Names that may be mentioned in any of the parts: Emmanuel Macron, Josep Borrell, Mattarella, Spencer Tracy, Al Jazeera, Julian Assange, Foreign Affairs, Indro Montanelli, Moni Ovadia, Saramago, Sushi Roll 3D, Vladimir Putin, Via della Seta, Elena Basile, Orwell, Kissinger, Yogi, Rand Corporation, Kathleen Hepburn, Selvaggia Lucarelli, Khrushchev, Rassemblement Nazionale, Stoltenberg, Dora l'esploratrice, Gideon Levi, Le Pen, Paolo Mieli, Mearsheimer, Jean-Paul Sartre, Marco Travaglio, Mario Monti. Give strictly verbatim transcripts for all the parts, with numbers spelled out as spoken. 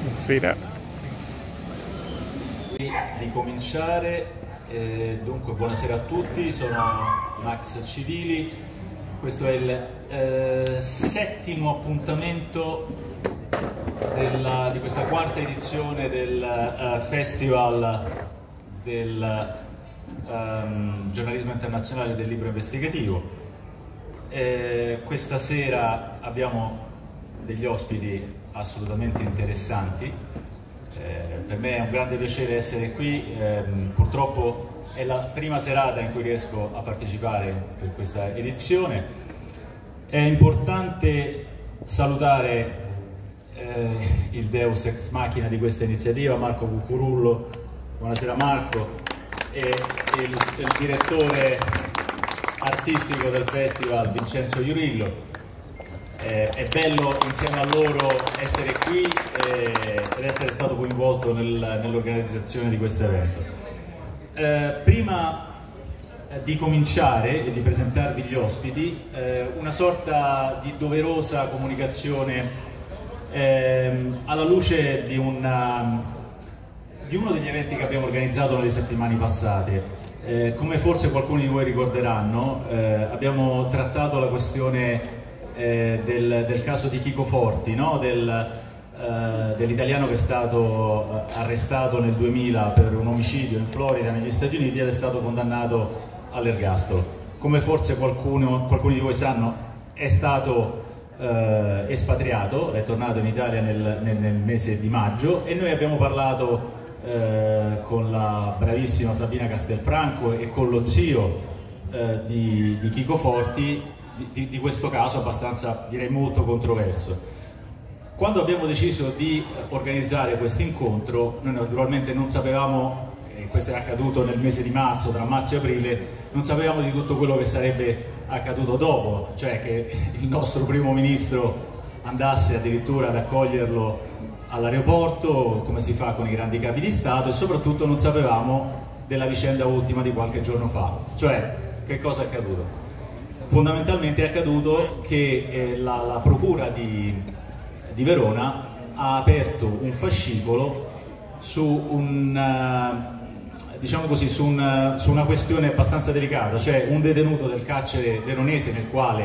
Buonasera. Ricominciare, eh, dunque buonasera a tutti, sono Max Civili, questo è il eh, settimo appuntamento della, di questa quarta edizione del uh, Festival del um, giornalismo internazionale del libro investigativo. Eh, questa sera abbiamo degli ospiti assolutamente interessanti, eh, per me è un grande piacere essere qui, eh, purtroppo è la prima serata in cui riesco a partecipare per questa edizione. È importante salutare Eh, il Deus ex machina di questa iniziativa, Marco Cuccurullo, buonasera Marco, e il, il direttore artistico del festival Vincenzo Iurillo. Eh, è bello insieme a loro essere qui eh, ed essere stato coinvolto nel, nell'organizzazione di questo evento. Eh, prima di cominciare e di presentarvi gli ospiti, eh, una sorta di doverosa comunicazione Eh, alla luce di, una, di uno degli eventi che abbiamo organizzato nelle settimane passate. Eh, come forse qualcuno di voi ricorderanno, eh, abbiamo trattato la questione eh, del, del caso di Chico Forti, no? del, eh, dell'italiano che è stato arrestato nel duemila per un omicidio in Florida negli Stati Uniti ed è stato condannato all'ergastolo. Come forse qualcuno, qualcuno di voi sanno, è stato Uh, espatriato, è tornato in Italia nel, nel, nel mese di maggio, e noi abbiamo parlato uh, con la bravissima Sabina Castelfranco e con lo zio uh, di, di Chico Forti di, di, di questo caso abbastanza, direi, molto controverso. Quando abbiamo deciso di organizzare questo incontro, noi naturalmente non sapevamo, e questo è accaduto nel mese di marzo, tra marzo e aprile, non sapevamo di tutto quello che sarebbe accaduto dopo, cioè che il nostro primo ministro andasse addirittura ad accoglierlo all'aeroporto, come si fa con i grandi capi di Stato, e soprattutto non sapevamo della vicenda ultima di qualche giorno fa, cioè che cosa è accaduto. Fondamentalmente è accaduto che eh, la, la procura di, di Verona ha aperto un fascicolo su un... Uh, diciamo così, su una, su una questione abbastanza delicata, cioè un detenuto del carcere veronese nel quale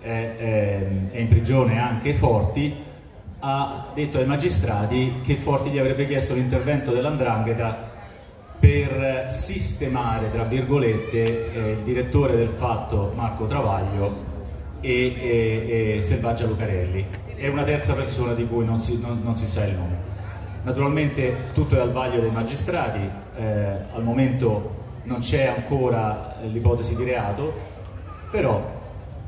è, è, è in prigione anche Forti, ha detto ai magistrati che Forti gli avrebbe chiesto l'intervento dell'Ndrangheta per sistemare, tra virgolette, eh, il direttore del Fatto Marco Travaglio e, e, e Selvaggia Lucarelli, e una terza persona di cui non si, non, non si sa il nome. Naturalmente tutto è al vaglio dei magistrati, eh, al momento non c'è ancora l'ipotesi di reato, però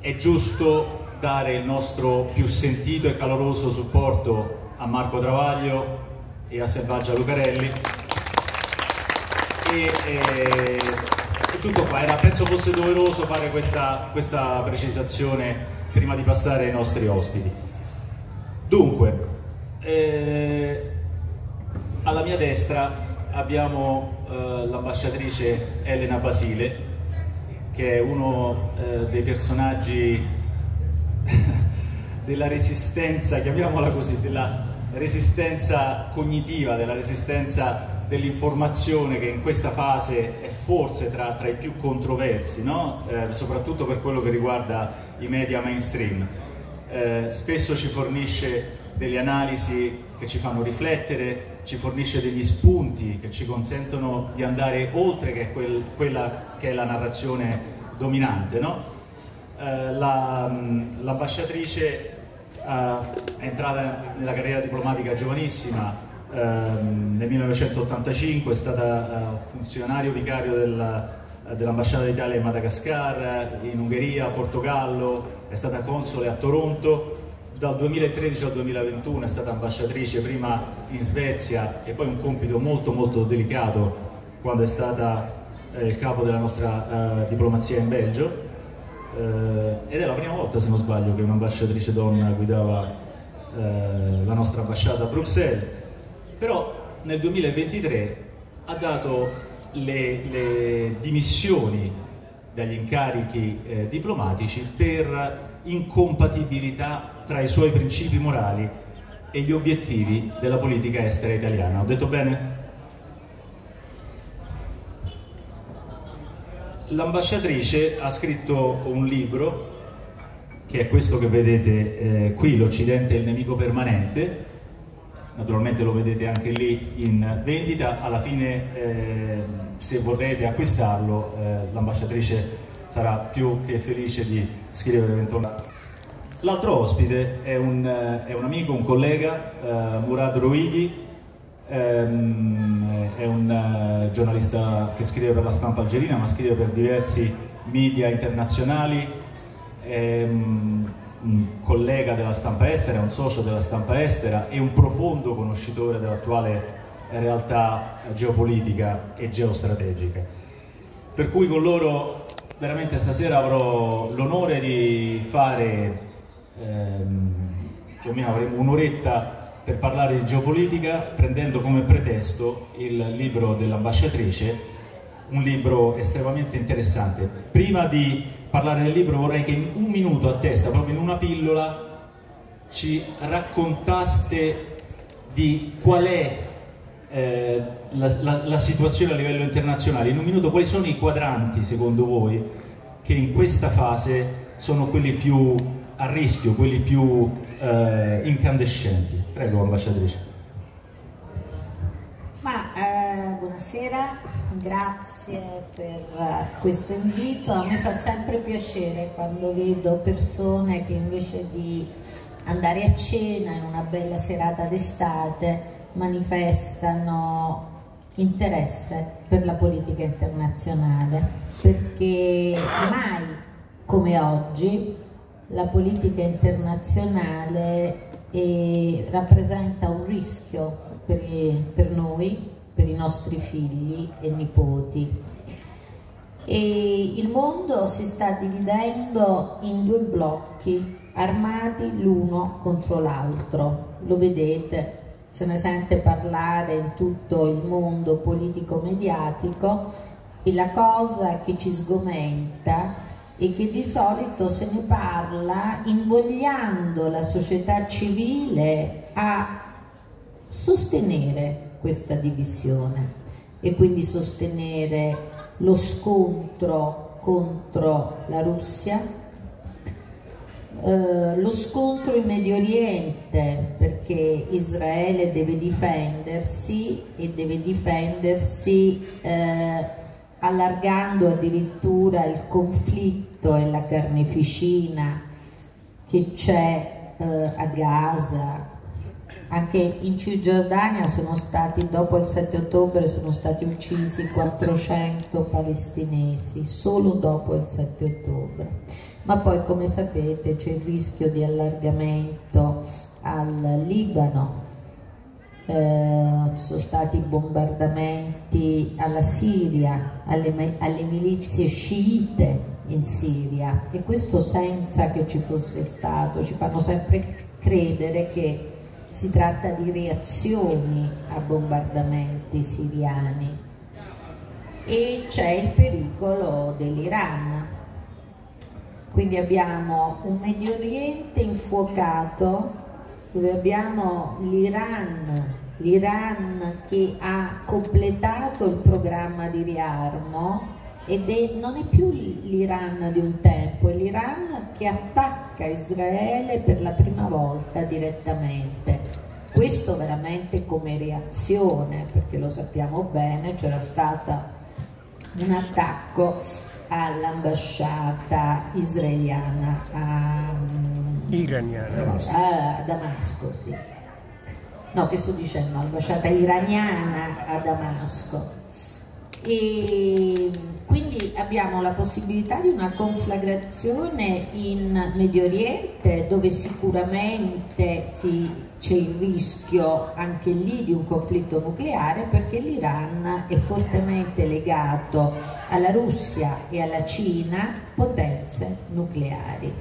è giusto dare il nostro più sentito e caloroso supporto a Marco Travaglio e a Selvaggia Lucarelli. E, eh, tutto qua, era, penso fosse doveroso fare questa, questa precisazione prima di passare ai nostri ospiti. Dunque, eh, alla mia destra abbiamo eh, l'ambasciatrice Elena Basile, che è uno eh, dei personaggi della resistenza, chiamiamola così, della resistenza cognitiva, della resistenza dell'informazione, che in questa fase è forse tra, tra i più controversi, no? eh, soprattutto per quello che riguarda i media mainstream. Eh, spesso ci fornisce delle analisi che ci fanno riflettere, ci fornisce degli spunti che ci consentono di andare oltre che quel, quella che è la narrazione dominante, no? Eh, la, l'ambasciatrice eh, è entrata nella carriera diplomatica giovanissima, eh, nel millenovecentottantacinque è stata eh, funzionario vicario della, dell'ambasciata d'Italia in Madagascar, in Ungheria, Portogallo, è stata console a Toronto. Dal duemilatredici al duemilaventuno è stata ambasciatrice prima in Svezia, e poi un compito molto molto delicato quando è stata eh, il capo della nostra eh, diplomazia in Belgio, eh, ed è la prima volta, se non sbaglio, che un'ambasciatrice donna guidava eh, la nostra ambasciata a Bruxelles. Però nel duemilaventitré ha dato le, le dimissioni dagli incarichi eh, diplomatici per incompatibilità tra i suoi principi morali e gli obiettivi della politica estera italiana. Ho detto bene? L'ambasciatrice ha scritto un libro, che è questo che vedete eh, qui, L'Occidente è il nemico permanente, naturalmente lo vedete anche lì in vendita, alla fine eh, se vorrete acquistarlo eh, l'ambasciatrice sarà più che felice di scrivere intorno. L'altro ospite è un, è un amico, un collega, eh, Mourad Aourich, ehm, è un eh, giornalista che scrive per la stampa algerina ma scrive per diversi media internazionali, è un collega della stampa estera, un socio della stampa estera e un profondo conoscitore dell'attuale realtà geopolitica e geostrategica. Per cui con loro veramente stasera avrò l'onore di fare ehm, più o meno avremo un'oretta per parlare di geopolitica, prendendo come pretesto il libro dell'ambasciatrice, un libro estremamente interessante. Prima di parlare del libro vorrei che in un minuto a testa, proprio in una pillola, ci raccontaste di qual è eh, la, la, la situazione a livello internazionale. In un minuto quali sono i quadranti secondo voi che in questa fase sono quelli più a rischio, quelli più eh, incandescenti? Prego, ambasciatrice. Ma eh, buonasera. Grazie per questo invito, a me fa sempre piacere quando vedo persone che invece di andare a cena in una bella serata d'estate manifestano interesse per la politica internazionale, perché mai come oggi la politica internazionale eh, rappresenta un rischio per, per noi, per i nostri figli e nipoti. E il mondo si sta dividendo in due blocchi armati l'uno contro l'altro, lo vedete, se ne sente parlare in tutto il mondo politico-mediatico, e la cosa che ci sgomenta è che di solito se ne parla invogliando la società civile a sostenere questa divisione e quindi sostenere lo scontro contro la Russia, eh, lo scontro in Medio Oriente, perché Israele deve difendersi e deve difendersi eh, allargando addirittura il conflitto e la carneficina che c'è eh, a Gaza. Anche in Cisgiordania sono stati, dopo il sette ottobre, sono stati uccisi quattrocento palestinesi, solo dopo il sette ottobre. Ma poi, come sapete, c'è il rischio di allargamento al Libano, eh, sono stati bombardamenti alla Siria, alle, alle milizie sciite in Siria, e questo senza che ci fosse stato. Ci fanno sempre credere che si tratta di reazioni a bombardamenti siriani, e c'è il pericolo dell'Iran. Quindi abbiamo un Medio Oriente infuocato, dove abbiamo l'Iran, l'Iran che ha completato il programma di riarmo, ed è, non è più l'Iran di un tempo, è l'Iran che attacca Israele per la prima volta direttamente. Questo veramente come reazione, perché lo sappiamo bene, c'era stato un attacco all'ambasciata israeliana a, iraniana. a Damasco, sì. No, che sto dicendo, l'ambasciata iraniana a Damasco. E quindi abbiamo la possibilità di una conflagrazione in Medio Oriente, dove sicuramente si, c'è il rischio anche lì di un conflitto nucleare, perché l'Iran è fortemente legato alla Russia e alla Cina, potenze nucleari.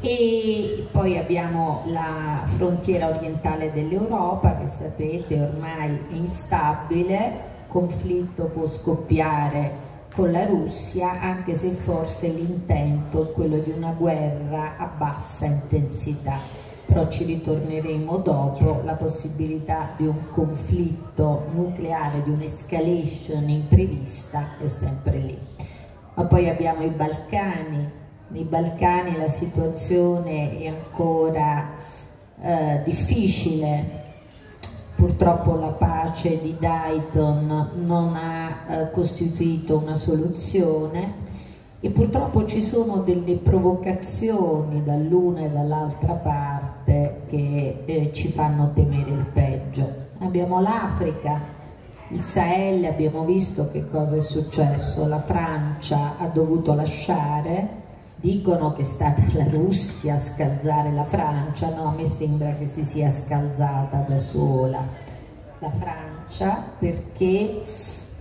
E poi abbiamo la frontiera orientale dell'Europa, che sapete ormai è instabile. Conflitto può scoppiare con la Russia, anche se forse l'intento è quello di una guerra a bassa intensità, però ci ritorneremo dopo. La possibilità di un conflitto nucleare, di un'escalation imprevista, è sempre lì. Ma poi abbiamo i Balcani. Nei Balcani la situazione è ancora eh, difficile. Purtroppo la pace di Dayton non ha eh, costituito una soluzione e purtroppo ci sono delle provocazioni dall'una e dall'altra parte che eh, ci fanno temere il peggio. Abbiamo l'Africa, il Sahel, abbiamo visto che cosa è successo, la Francia ha dovuto lasciare, dicono che è stata la Russia a scalzare la Francia, no, a me sembra che si sia scalzata da sola la Francia, perché,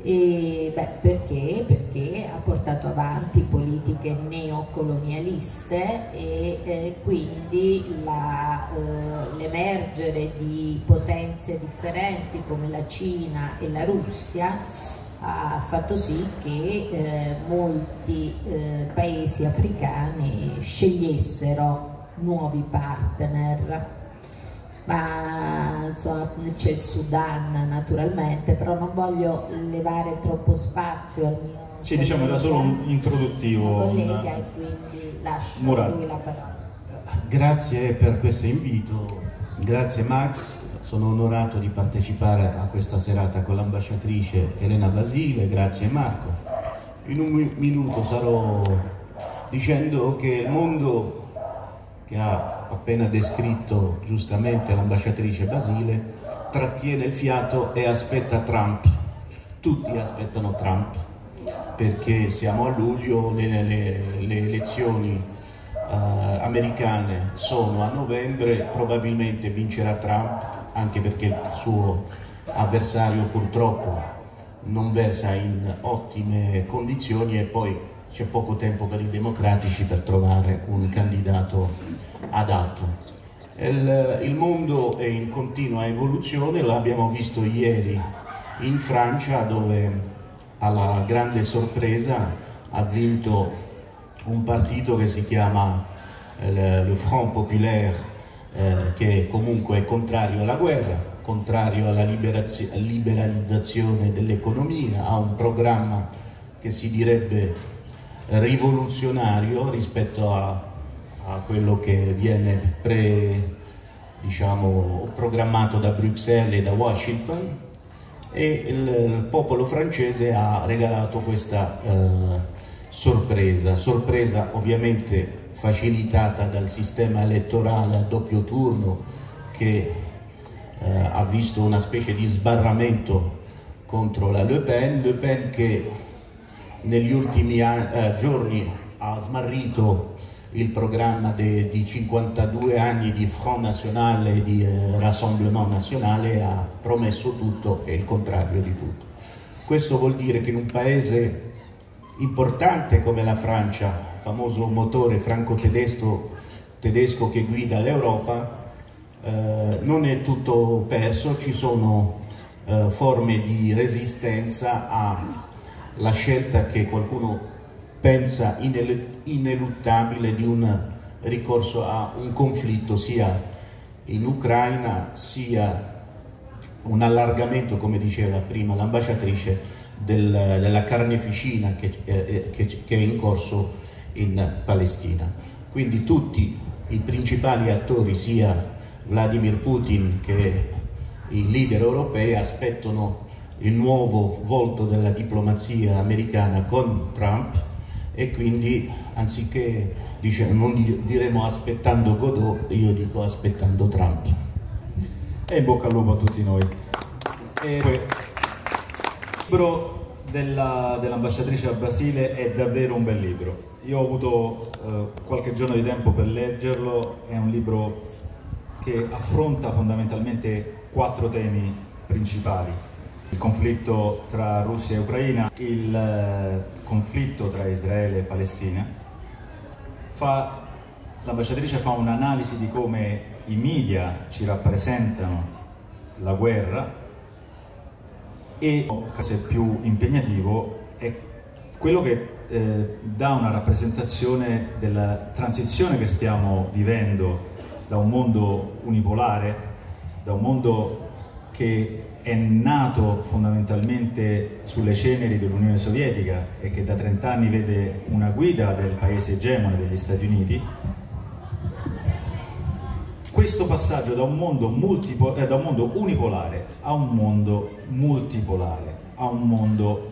eh, beh, perché, perché ha portato avanti politiche neocolonialiste e eh, quindi la, eh, l'emergere di potenze differenti come la Cina e la Russia ha fatto sì che eh, molti eh, paesi africani scegliessero nuovi partner, ma insomma c'è il Sudan naturalmente, però non voglio levare troppo spazio al mio sì, collega, diciamo era solo un introduttivo collega, un... e quindi lascio Mourad. Lui la parola. Grazie per questo invito, grazie Max. Sono onorato di partecipare a questa serata con l'ambasciatrice Elena Basile, grazie Marco. In un minuto sarò dicendo che il mondo che ha appena descritto giustamente l'ambasciatrice Basile trattiene il fiato e aspetta Trump. Tutti aspettano Trump perché siamo a luglio, le, le, le elezioni uh, americane sono a novembre, probabilmente vincerà Trump, anche perché il suo avversario purtroppo non versa in ottime condizioni e poi c'è poco tempo per i democratici per trovare un candidato adatto. Il, il mondo è in continua evoluzione, l'abbiamo visto ieri in Francia dove alla grande sorpresa ha vinto un partito che si chiama le, le Front Populaire, Eh, che comunque è contrario alla guerra, contrario alla liberalizzazione dell'economia, ha un programma che si direbbe rivoluzionario rispetto a, a quello che viene pre, diciamo, programmato da Bruxelles e da Washington, e il, il popolo francese ha regalato questa eh, sorpresa, sorpresa ovviamente facilitata dal sistema elettorale a doppio turno che eh, ha visto una specie di sbarramento contro la Le Pen, Le Pen che negli ultimi eh, giorni ha smarrito il programma de, di cinquantadue anni di Front National e di eh, Rassemblement Nazionale, ha promesso tutto e il contrario di tutto. Questo vuol dire che in un paese importante come la Francia, famoso motore franco-tedesco tedesco che guida l'Europa, eh, non è tutto perso, ci sono eh, forme di resistenza alla scelta che qualcuno pensa inel ineluttabile di un ricorso a un conflitto sia in Ucraina sia un allargamento, come diceva prima l'ambasciatrice, del, della carneficina che, eh, che, che è in corso in Palestina. Quindi tutti i principali attori, sia Vladimir Putin che i leader europei, aspettano il nuovo volto della diplomazia americana con Trump e quindi anziché diciamo, non diremo aspettando Godot, io dico aspettando Trump. E in bocca al lupo a tutti noi. E... libro della, dell'ambasciatrice a Basile è davvero un bel libro. Io ho avuto eh, qualche giorno di tempo per leggerlo, è un libro che affronta fondamentalmente quattro temi principali: il conflitto tra Russia e Ucraina, il eh, conflitto tra Israele e Palestina. L'ambasciatrice fa un'analisi di come i media ci rappresentano la guerra e, caso più impegnativo, è quello che eh, dà una rappresentazione della transizione che stiamo vivendo da un mondo unipolare, da un mondo che è nato fondamentalmente sulle ceneri dell'Unione Sovietica e che da trent'anni vede una guida del paese egemone degli Stati Uniti. Questo passaggio da un mondo, multipo, eh, da un mondo unipolare a un mondo multipolare, a un mondo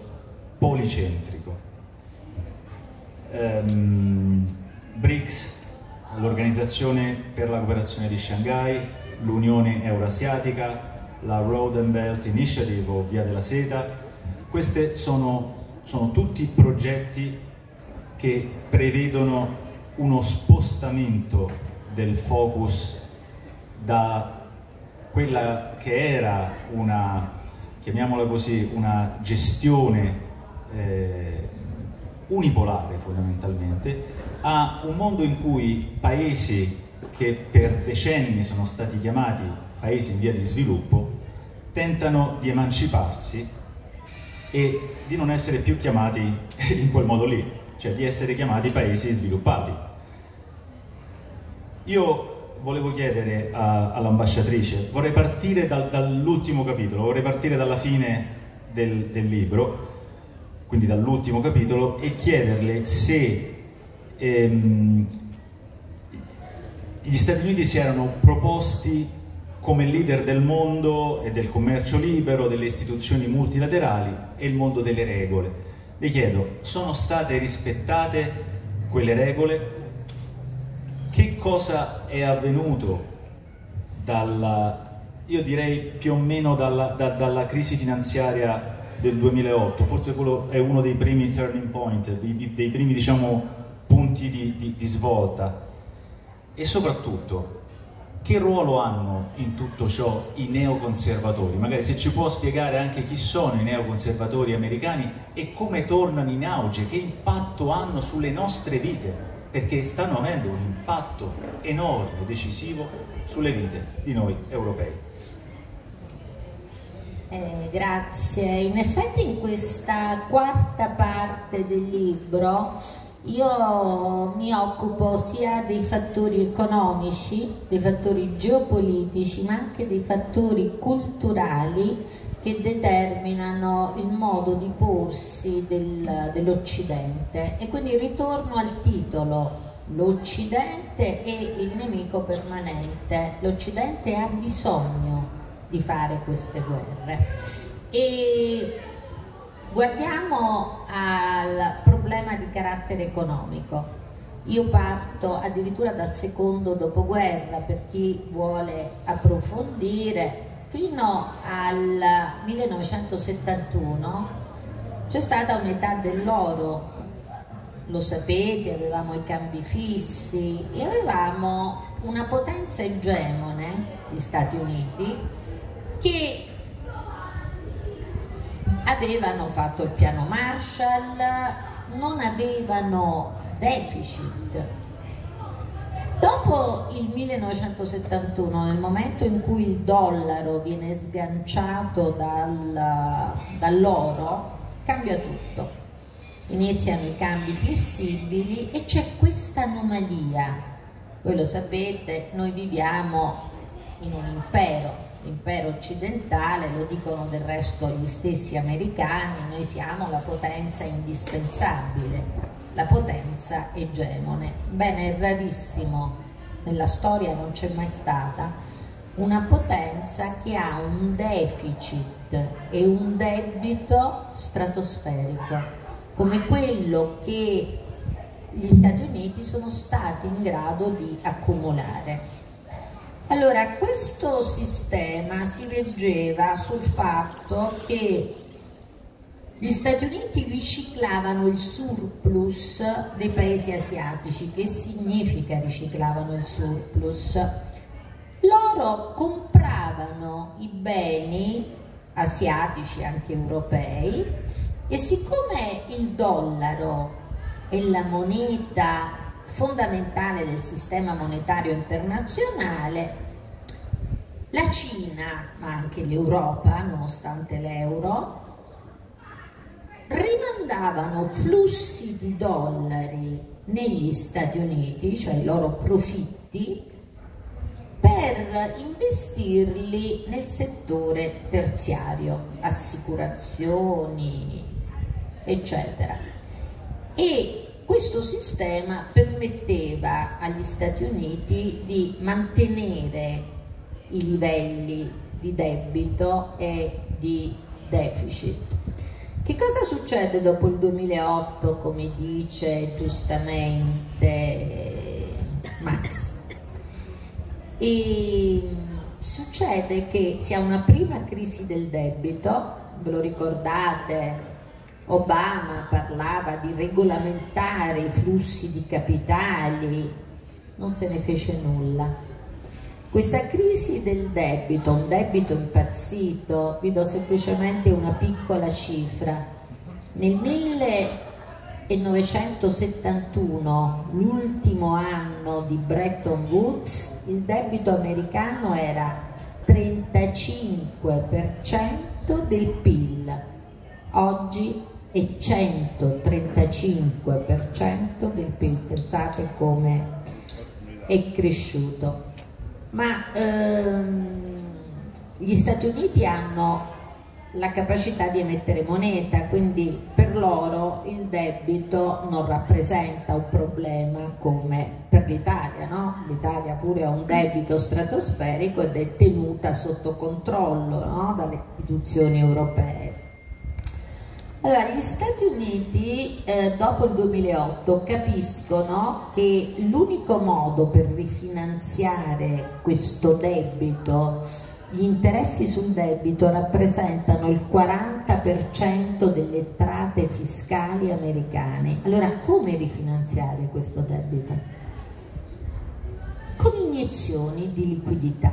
policentrico. Ehm, Brics, l'Organizzazione per la Cooperazione di Shanghai, l'Unione Eurasiatica, la Road and Belt Initiative o Via della Seta, questi sono, sono tutti progetti che prevedono uno spostamento del focus da quella che era una, chiamiamola così, una gestione eh, unipolare fondamentalmente, a un mondo in cui paesi che per decenni sono stati chiamati paesi in via di sviluppo tentano di emanciparsi e di non essere più chiamati in quel modo lì, cioè di essere chiamati paesi sviluppati. Io volevo chiedere all'ambasciatrice, vorrei partire dal, dall'ultimo capitolo, vorrei partire dalla fine del, del libro, quindi dall'ultimo capitolo, e chiederle se ehm, gli Stati Uniti si erano proposti come leader del mondo e del commercio libero, delle istituzioni multilaterali e il mondo delle regole. Le chiedo, sono state rispettate quelle regole? Che cosa è avvenuto dalla, io direi più o meno dalla, da, dalla crisi finanziaria del duemilaotto, forse quello è uno dei primi turning point, dei, dei primi diciamo punti di, di, di svolta, e soprattutto che ruolo hanno in tutto ciò i neoconservatori? Magari se ci può spiegare anche chi sono i neoconservatori americani e come tornano in auge, che impatto hanno sulle nostre vite, perché stanno avendo un impatto enorme, decisivo, sulle vite di noi europei. Eh, grazie. In effetti in questa quarta parte del libro io mi occupo sia dei fattori economici, dei fattori geopolitici, ma anche dei fattori culturali che determinano il modo di porsi del, dell'Occidente, e quindi ritorno al titolo, l'Occidente è il nemico permanente, l'Occidente ha bisogno di fare queste guerre. E guardiamo al problema di carattere economico. Io parto addirittura dal secondo dopoguerra, per chi vuole approfondire, fino al millenovecentosettantuno c'è stata un'età dell'oro, lo sapete, avevamo i cambi fissi e avevamo una potenza egemone, gli Stati Uniti, che avevano fatto il piano Marshall, non avevano deficit. Dopo il millenovecentosettantuno, nel momento in cui il dollaro viene sganciato dal, dall'oro, cambia tutto. Iniziano i cambi flessibili e c'è questa anomalia. Voi lo sapete, noi viviamo in un impero, l'impero occidentale, lo dicono del resto gli stessi americani, noi siamo la potenza indispensabile, la potenza egemone. Bene, è rarissimo, nella storia non c'è mai stata una potenza che ha un deficit e un debito stratosferico come quello che gli Stati Uniti sono stati in grado di accumulare. Allora, questo sistema si reggeva sul fatto che gli Stati Uniti riciclavano il surplus dei paesi asiatici. Che significa riciclavano il surplus? Loro compravano i beni asiatici, anche europei, e siccome il dollaro è la moneta fondamentale del sistema monetario internazionale, la Cina, ma anche l'Europa, nonostante l'euro, rimandavano flussi di dollari negli Stati Uniti, cioè i loro profitti, per investirli nel settore terziario, assicurazioni, eccetera. E questo sistema permetteva agli Stati Uniti di mantenere i livelli di debito e di deficit. Che cosa succede dopo il duemilaotto, come dice giustamente Max? E succede che si ha una prima crisi del debito, ve lo ricordate? Obama parlava di regolamentare i flussi di capitali, non se ne fece nulla. Questa crisi del debito, un debito impazzito, vi do semplicemente una piccola cifra. Nel millenovecentosettantuno, l'ultimo anno di Bretton Woods, il debito americano era trentacinque per cento del P I L, oggi è centotrentacinque per cento del P I L, pensate come è cresciuto. Ma ehm, gli Stati Uniti hanno la capacità di emettere moneta, quindi per loro il debito non rappresenta un problema come per l'Italia, no? L'Italia pure ha un debito stratosferico ed è tenuta sotto controllo, no? Dalle istituzioni europee. Allora, gli Stati Uniti eh, dopo il duemilaotto capiscono che l'unico modo per rifinanziare questo debito, gli interessi sul debito rappresentano il quaranta per cento delle entrate fiscali americane. Allora, come rifinanziare questo debito? Con iniezioni di liquidità.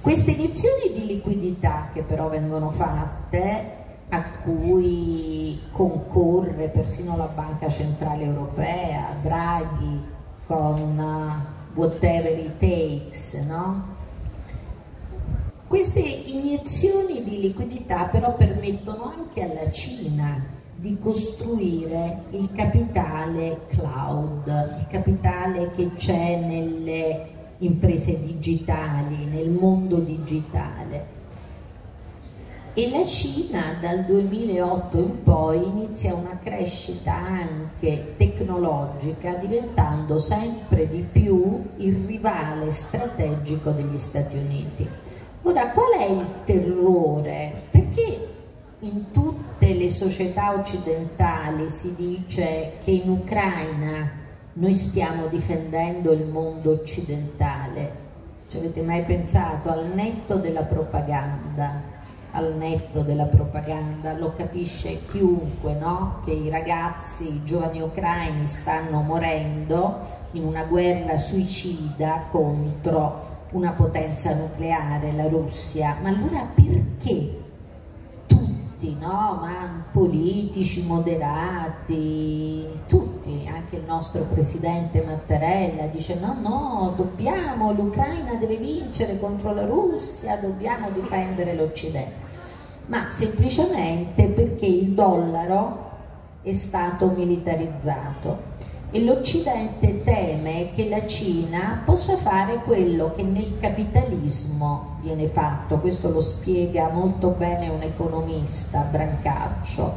Queste iniezioni di liquidità che però vengono fatte, a cui concorre persino la Banca Centrale Europea, Draghi, con uh, whatever it takes, no? Queste iniezioni di liquidità però permettono anche alla Cina di costruire il capitale cloud, il capitale che c'è nelle imprese digitali, nel mondo digitale. E la Cina dal duemilaotto in poi inizia una crescita anche tecnologica, diventando sempre di più il rivale strategico degli Stati Uniti. Ora, qual è il terrore? Perché in tutte le società occidentali si dice che in Ucraina noi stiamo difendendo il mondo occidentale? Ci avete mai pensato? Al netto della propaganda. Al netto della propaganda lo capisce chiunque, no? Che i ragazzi, i giovani ucraini stanno morendo in una guerra suicida contro una potenza nucleare, la Russia. Ma allora perché tutti, no? Ma politici moderati, tutti, anche il nostro presidente Mattarella dice no, no, dobbiamo, l'Ucraina deve vincere contro la Russia, dobbiamo difendere l'Occidente. Ma semplicemente perché il dollaro è stato militarizzato e l'Occidente teme che la Cina possa fare quello che nel capitalismo viene fatto. Questo lo spiega molto bene un economista, Brancaccio.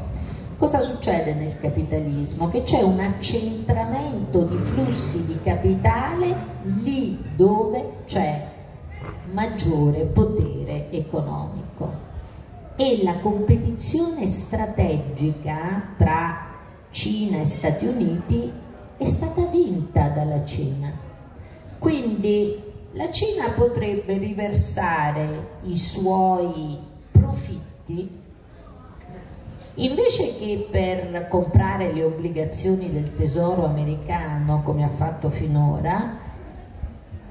Cosa succede nel capitalismo? Che c'è un accentramento di flussi di capitale lì dove c'è maggiore potere economico. E la competizione strategica tra Cina e Stati Uniti è stata vinta dalla Cina. Quindi la Cina potrebbe riversare i suoi profitti, invece che per comprare le obbligazioni del tesoro americano come ha fatto finora,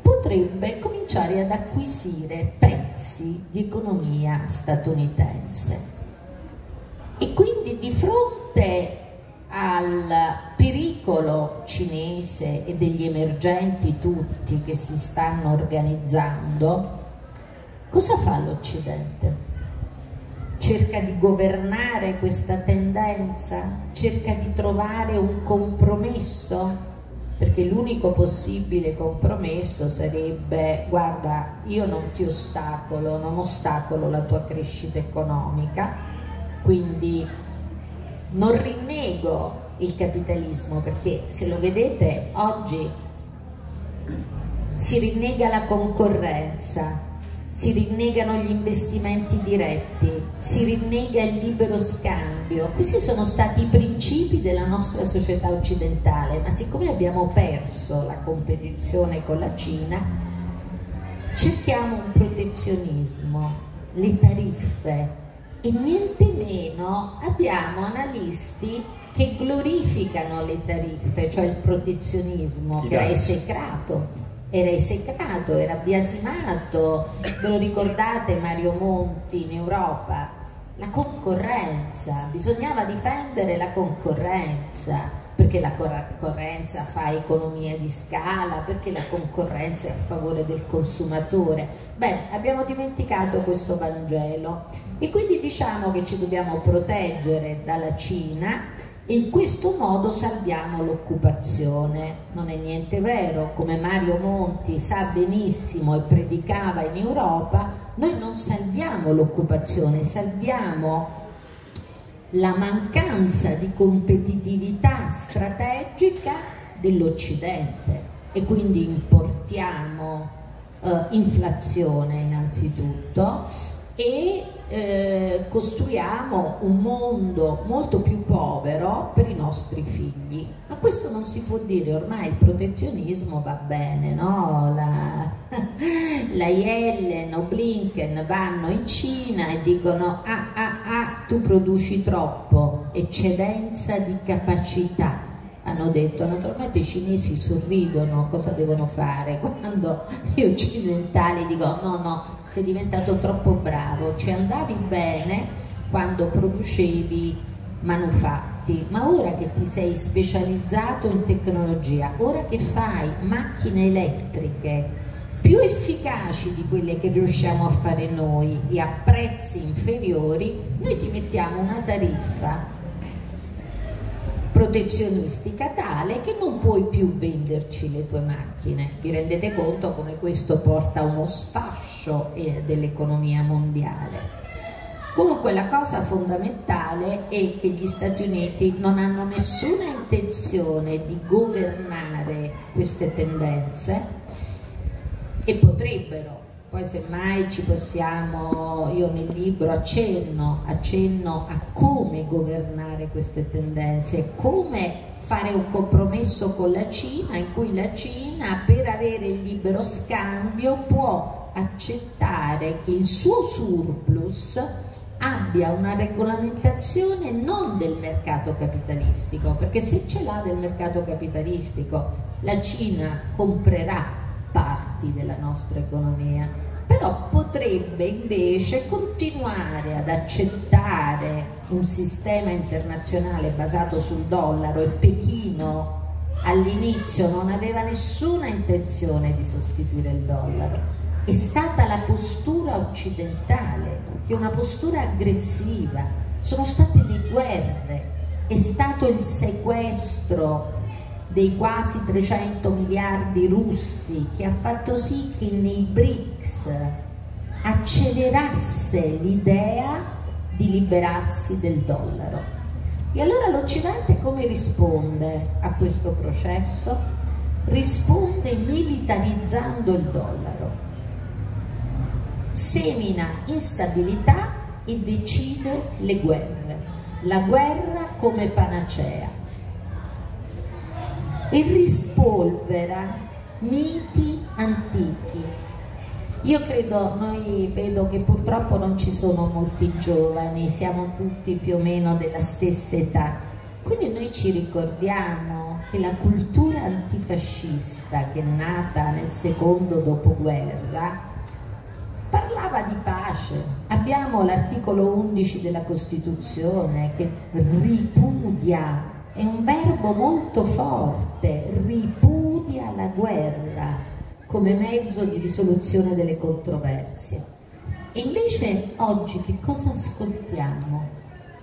potrebbe cominciare ad acquisire pezzi di economia statunitense. E quindi di fronte al pericolo cinese e degli emergenti tutti che si stanno organizzando, cosa fa l'Occidente? cerca di governare questa tendenza, cerca di trovare un compromesso, perché l'unico possibile compromesso sarebbe: guarda, io non ti ostacolo, non ostacolo la tua crescita economica, quindi non rinnego il capitalismo, perché se lo vedete oggi si rinnega la concorrenza, si rinnegano gli investimenti diretti, si rinnega il libero scambio. Questi sono stati i principi della nostra società occidentale, ma siccome abbiamo perso la competizione con la Cina, cerchiamo un protezionismo, le tariffe, e niente meno abbiamo analisti che glorificano le tariffe, cioè il protezionismo, che era esecrato. Era esecrato, era biasimato. Ve lo ricordate Mario Monti in Europa? La concorrenza, bisognava difendere la concorrenza, perché la concorrenza fa economia di scala, perché la concorrenza è a favore del consumatore. Beh, abbiamo dimenticato questo Vangelo e quindi diciamo che ci dobbiamo proteggere dalla Cina. In questo modo salviamo l'occupazione. Non è niente vero, come Mario Monti sa benissimo e predicava in Europa, noi non salviamo l'occupazione, salviamo la mancanza di competitività strategica dell'Occidente e quindi importiamo eh, inflazione innanzitutto e Eh, costruiamo un mondo molto più povero per i nostri figli. Ma questo non si può dire, ormai il protezionismo va bene, no? La, la Yellen o Blinken vanno in Cina e dicono: ah ah ah, tu produci troppo, eccedenza di capacità. Hanno detto, naturalmente i cinesi sorridono, cosa devono fare? Quando gli occidentali dicono no no, sei diventato troppo bravo, ci andavi bene quando producevi manufatti, ma ora che ti sei specializzato in tecnologia, ora che fai macchine elettriche più efficaci di quelle che riusciamo a fare noi e a prezzi inferiori, noi ti mettiamo una tariffa protezionistica tale che non puoi più venderci le tue macchine. Vi rendete conto come questo porta a uno sfascio dell'economia mondiale? Comunque la cosa fondamentale è che gli Stati Uniti non hanno nessuna intenzione di governare queste tendenze, e potrebbero, poi semmai ci possiamo, io nel libro accenno, accenno a come governare queste tendenze, come fare un compromesso con la Cina in cui la Cina, per avere il libero scambio, può accettare che il suo surplus abbia una regolamentazione non del mercato capitalistico, perché se ce l'ha del mercato capitalistico la Cina comprerà parti della nostra economia, però potrebbe invece continuare ad accettare un sistema internazionale basato sul dollaro, e Pechino all'inizio non aveva nessuna intenzione di sostituire il dollaro. È stata la postura occidentale, che è una postura aggressiva, sono state le guerre, è stato il sequestro dei quasi trecento miliardi russi che ha fatto sì che nei Brics accelerasse l'idea di liberarsi del dollaro. E allora l'Occidente come risponde a questo processo? Risponde militarizzando il dollaro, semina instabilità e decide le guerre, la guerra come panacea, e rispolvera miti antichi. Io credo, noi vedo che purtroppo non ci sono molti giovani, siamo tutti più o meno della stessa età, quindi noi ci ricordiamo che la cultura antifascista, che è nata nel secondo dopoguerra, parlava di pace. Abbiamo l'articolo undici della Costituzione che ripudia, è un verbo molto forte, ripudia la guerra come mezzo di risoluzione delle controversie. E invece oggi che cosa ascoltiamo?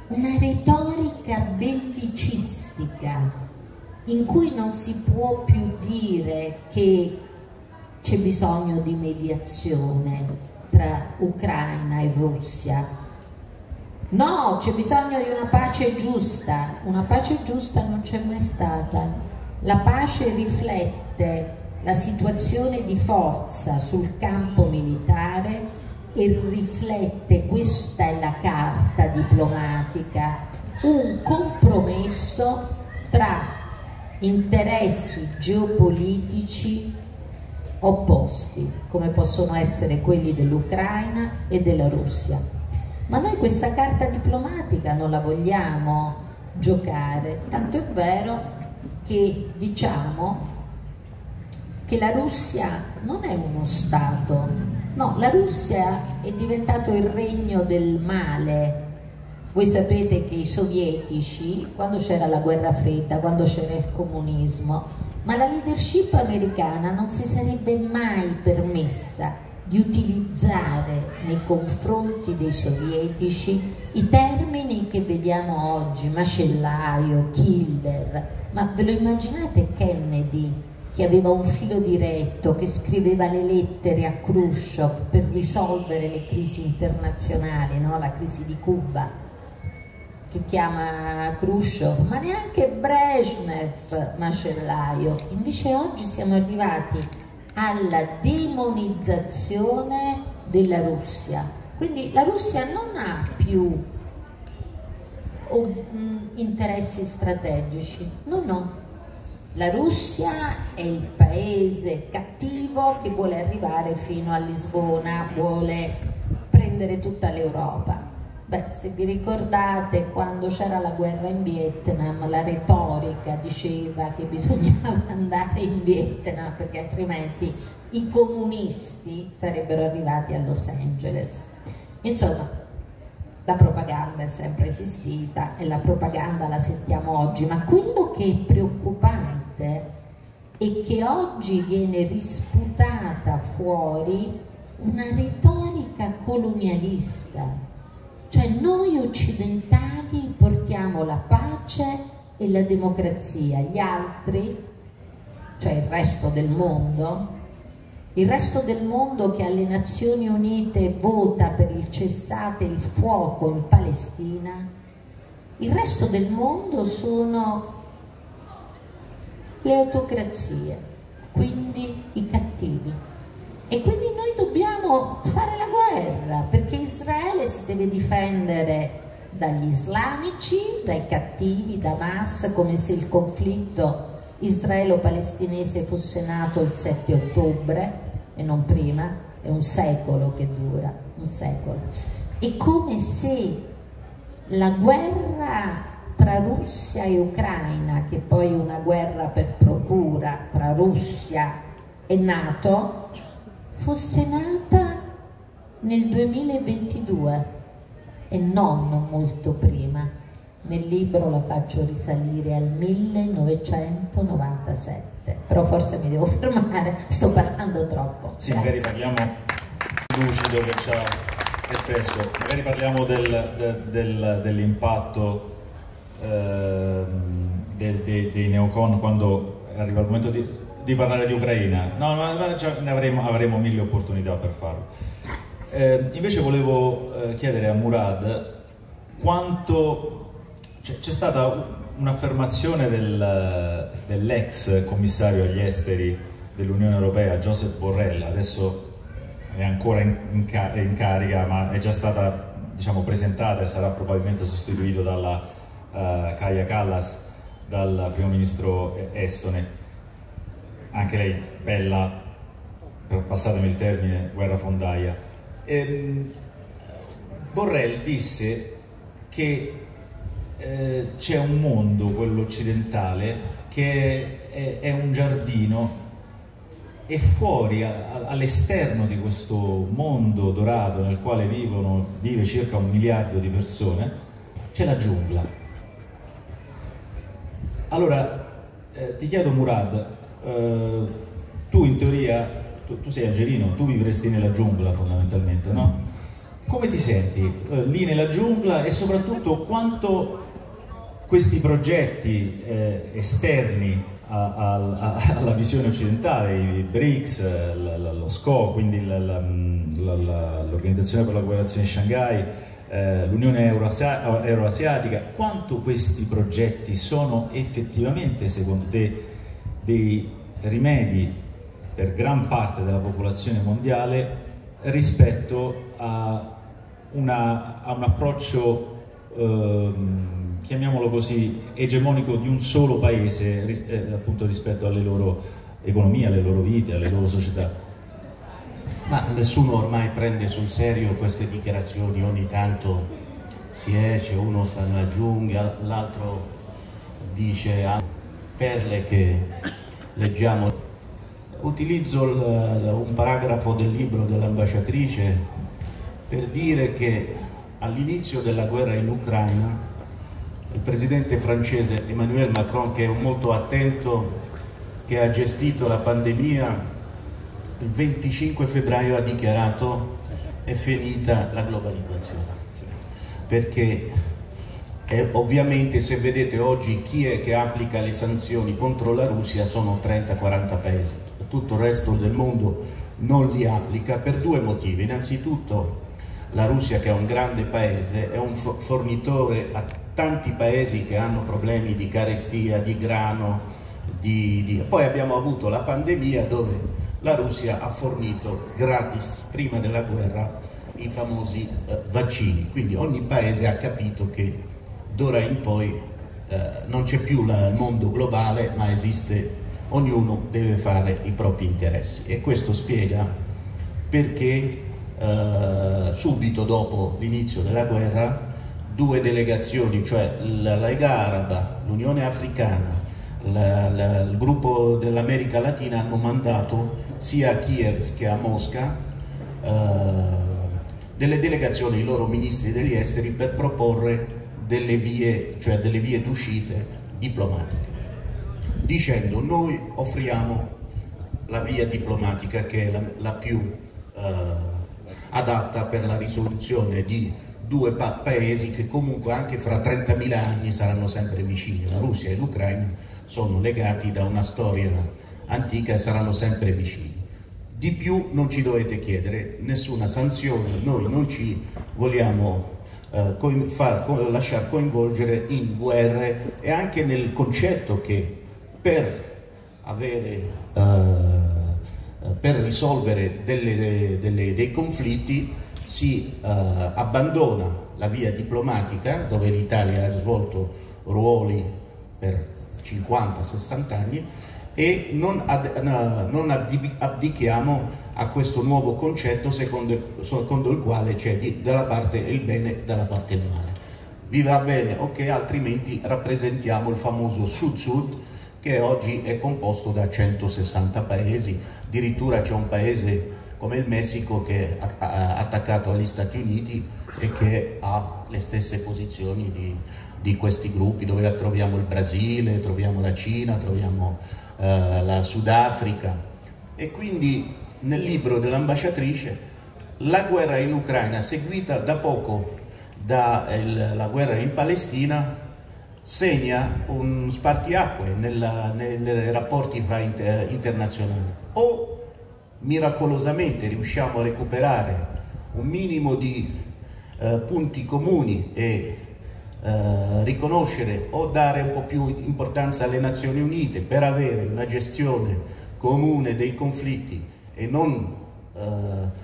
Una retorica bellicistica in cui non si può più dire che c'è bisogno di mediazione tra Ucraina e Russia. No, c'è bisogno di una pace giusta, una pace giusta non c'è mai stata. La pace riflette la situazione di forza sul campo militare e riflette, questa è la carta diplomatica, un compromesso tra interessi geopolitici opposti, come possono essere quelli dell'Ucraina e della Russia. Ma noi questa carta diplomatica non la vogliamo giocare, tanto è vero che diciamo che la Russia non è uno Stato, no, la Russia è diventato il regno del male. Voi sapete che i sovietici, quando c'era la guerra fredda, quando c'era il comunismo, ma la leadership americana non si sarebbe mai permessa di utilizzare nei confronti dei sovietici i termini che vediamo oggi, macellaio, killer. Ma ve lo immaginate Kennedy, che aveva un filo diretto, che scriveva le lettere a Khrushchev per risolvere le crisi internazionali, no? La crisi di Cuba, che chiama Khrushchev, ma neanche Brezhnev macellaio. Invece oggi siamo arrivati alla demonizzazione della Russia, quindi la Russia non ha più interessi strategici, no no, la Russia è il paese cattivo che vuole arrivare fino a Lisbona, vuole prendere tutta l'Europa. Beh, se vi ricordate quando c'era la guerra in Vietnam, la retorica diceva che bisognava andare in Vietnam perché altrimenti i comunisti sarebbero arrivati a Los Angeles. Insomma, la propaganda è sempre esistita e la propaganda la sentiamo oggi, ma quello che è preoccupante è che oggi viene risputata fuori una retorica colonialista. Cioè noi occidentali portiamo la pace e la democrazia, gli altri, cioè il resto del mondo, il resto del mondo che alle Nazioni Unite vota per il cessate il fuoco in Palestina, il resto del mondo sono le autocrazie, quindi i cattivi. E quindi noi dobbiamo fare la guerra, perché Israele si deve difendere dagli islamici, dai cattivi, da Hamas, come se il conflitto israelo-palestinese fosse nato il sette ottobre e non prima, è un secolo che dura, un secolo. È come se la guerra tra Russia e Ucraina, che poi è una guerra per procura tra Russia e NATO, fosse nata nel duemilaventidue e non molto prima. Nel libro la faccio risalire al millenovecentonovantasette, però forse mi devo fermare, sto parlando troppo. Sì, grazie. Magari parliamo lucido che ci ha espresso, magari parliamo del, del, del, dell'impatto eh, dei, dei, dei neocon quando arriva il momento di di parlare di Ucraina. No, ma ne avremo, avremo mille opportunità per farlo. Eh, invece volevo eh, chiedere a Mourad quanto c'è stata un'affermazione del, dell'ex commissario agli esteri dell'Unione Europea, Josep Borrell, adesso è ancora in, in, car in carica, ma è già stata, diciamo, presentata e sarà probabilmente sostituito dalla uh, Kaja Kallas, dal primo ministro estone. Anche lei, bella, passatemi il termine, guerrafondaia. Ehm, Borrell disse che eh, c'è un mondo, quello occidentale, che è, è un giardino, e fuori, all'esterno di questo mondo dorato nel quale vivono, vive circa un miliardo di persone, c'è la giungla. Allora, eh, ti chiedo, Mourad, Uh, tu in teoria, tu, tu sei algerino, tu vivresti nella giungla fondamentalmente, no? Come ti senti eh, lì nella giungla e soprattutto quanto questi progetti eh, esterni a, a, a, alla visione occidentale, i Brics, la, la, lo S C O, quindi l'Organizzazione per la Cooperazione di Shanghai, eh, l'Unione Euroasia, Euroasiatica, quanto questi progetti sono effettivamente, secondo te, dei rimedi per gran parte della popolazione mondiale rispetto a Una, a un approccio, ehm, chiamiamolo così, egemonico di un solo paese ris eh, appunto rispetto alle loro economie, alle loro vite, alle loro società? Ma nessuno ormai prende sul serio queste dichiarazioni, ogni tanto si esce, uno sta nella giungla, l'altro dice ah, perle che leggiamo. Utilizzo un paragrafo del libro dell'ambasciatrice per dire che all'inizio della guerra in Ucraina il presidente francese Emmanuel Macron, che è molto attento, che ha gestito la pandemia, il venticinque febbraio ha dichiarato è finita la globalizzazione, perché è, ovviamente, se vedete oggi chi è che applica le sanzioni contro la Russia sono trenta quaranta paesi, tutto il resto del mondo non li applica per due motivi. Innanzitutto la Russia, che è un grande paese, è un fornitore a tanti paesi che hanno problemi di carestia, di grano, di, di... Poi abbiamo avuto la pandemia dove la Russia ha fornito gratis, prima della guerra, i famosi eh, vaccini. Quindi ogni paese ha capito che d'ora in poi eh, non c'è più la, il mondo globale, ma esiste, ognuno deve fare i propri interessi. E questo spiega perché... Uh, subito dopo l'inizio della guerra due delegazioni, cioè la Lega Araba, l'Unione Africana, la, la, il gruppo dell'America Latina, hanno mandato sia a Kiev che a Mosca uh, delle delegazioni, i loro ministri degli esteri, per proporre delle vie, cioè delle vie d'uscita diplomatiche, dicendo noi offriamo la via diplomatica che è la, la più uh, adatta per la risoluzione di due pa paesi che comunque anche fra trentamila anni saranno sempre vicini. La Russia e l'Ucraina sono legati da una storia antica e saranno sempre vicini. Di più non ci dovete chiedere nessuna sanzione, noi non ci vogliamo eh, coin far, co lasciar coinvolgere in guerre, e anche nel concetto che per avere... Eh, per risolvere delle, delle, dei conflitti si uh, abbandona la via diplomatica, dove l'Italia ha svolto ruoli per cinquanta sessanta anni, e non, ad, uh, non abdichiamo a questo nuovo concetto secondo, secondo il quale c'è dalla parte il bene e dalla parte il male. Vi va bene, ok, altrimenti rappresentiamo il famoso Sud-Sud, che oggi è composto da centosessanta paesi. Addirittura c'è un paese come il Messico che è attaccato agli Stati Uniti e che ha le stesse posizioni di, di questi gruppi, dove troviamo il Brasile, troviamo la Cina, troviamo eh, la Sudafrica. E quindi nel libro dell'ambasciatrice la guerra in Ucraina, seguita da poco dalla guerra in Palestina, segna un spartiacque nella, nei rapporti fra inter, internazionali. O miracolosamente riusciamo a recuperare un minimo di eh, punti comuni e eh, riconoscere o dare un po' più importanza alle Nazioni Unite per avere una gestione comune dei conflitti e non eh,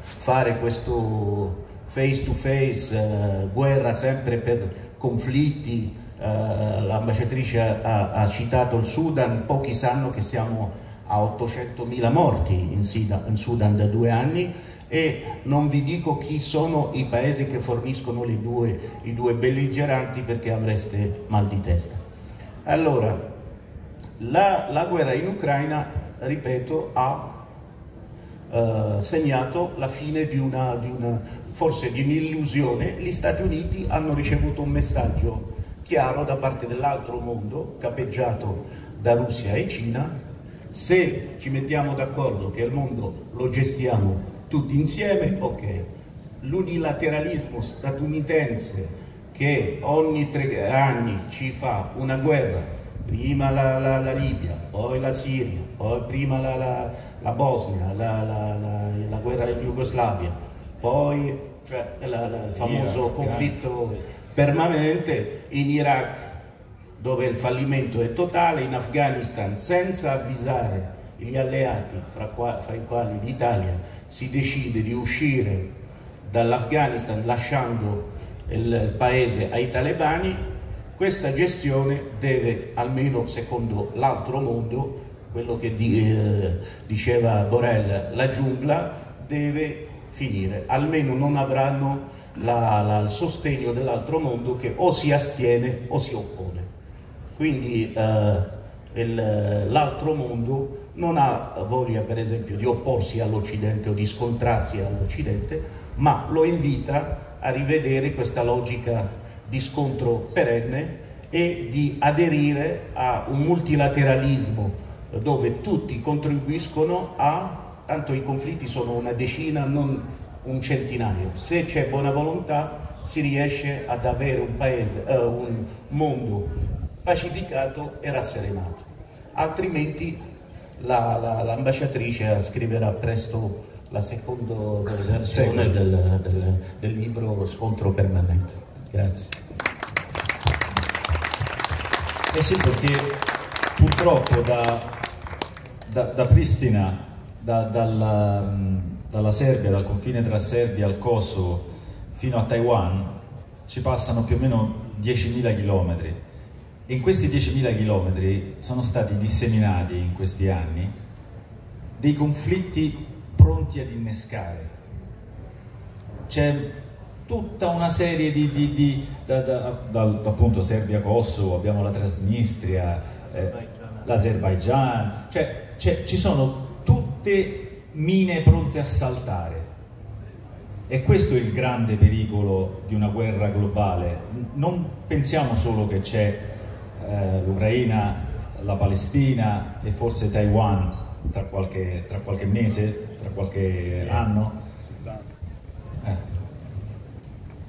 fare questo face to face, eh, guerra sempre per conflitti. Uh, l'ambasciatrice ha, ha citato il Sudan, pochi sanno che siamo a ottocentomila morti in, Sida, in Sudan da due anni, e non vi dico chi sono i paesi che forniscono le due, i due belligeranti, perché avreste mal di testa. Allora, la, la guerra in Ucraina, ripeto, ha uh, segnato la fine di una, di una, forse di un'illusione. Gli Stati Uniti hanno ricevuto un messaggio chiaro da parte dell'altro mondo, capeggiato da Russia e Cina: se ci mettiamo d'accordo che il mondo lo gestiamo tutti insieme, ok, l'unilateralismo statunitense che ogni tre anni ci fa una guerra, prima la, la, la Libia, poi la Siria, poi prima la, la, la Bosnia, la, la, la, la guerra in Jugoslavia, poi cioè, la, la, il famoso Iraq, conflitto sì. permanente in Iraq, dove il fallimento è totale, in Afghanistan, senza avvisare gli alleati, fra, qua, fra i quali l'Italia, si decide di uscire dall'Afghanistan lasciando il paese ai talebani. Questa gestione deve, almeno secondo l'altro mondo, quello che di, eh, diceva Borrell, la giungla, deve finire, almeno non avranno la, la, il sostegno dell'altro mondo che o si astiene o si oppone. Quindi eh, l'altro mondo non ha voglia per esempio di opporsi all'Occidente o di scontrarsi all'Occidente, ma lo invita a rivedere questa logica di scontro perenne e di aderire a un multilateralismo dove tutti contribuiscono a, tanto i conflitti sono una decina, non un centinaio, se c'è buona volontà si riesce ad avere un paese, eh, un mondo pacificato e rasserenato, altrimenti l'ambasciatrice la, la, scriverà presto la seconda versione del, del, del libro Scontro Permanente. Grazie. Eh sì, perché purtroppo da, da, da Pristina, da, dalla, dalla Serbia, dal confine tra Serbia al Kosovo fino a Taiwan ci passano più o meno diecimila chilometri, e in questi diecimila chilometri sono stati disseminati in questi anni dei conflitti pronti ad innescare. C'è tutta una serie di... di, di da, da, da, da, appunto Serbia-Kosovo, abbiamo la Transnistria, l'Azerbaigian, eh, cioè c'è, ci sono tutte mine pronte a saltare, e questo è il grande pericolo di una guerra globale. Non pensiamo solo che c'è eh, l'Ucraina, la Palestina e forse Taiwan tra qualche, tra qualche mese, tra qualche anno. Eh.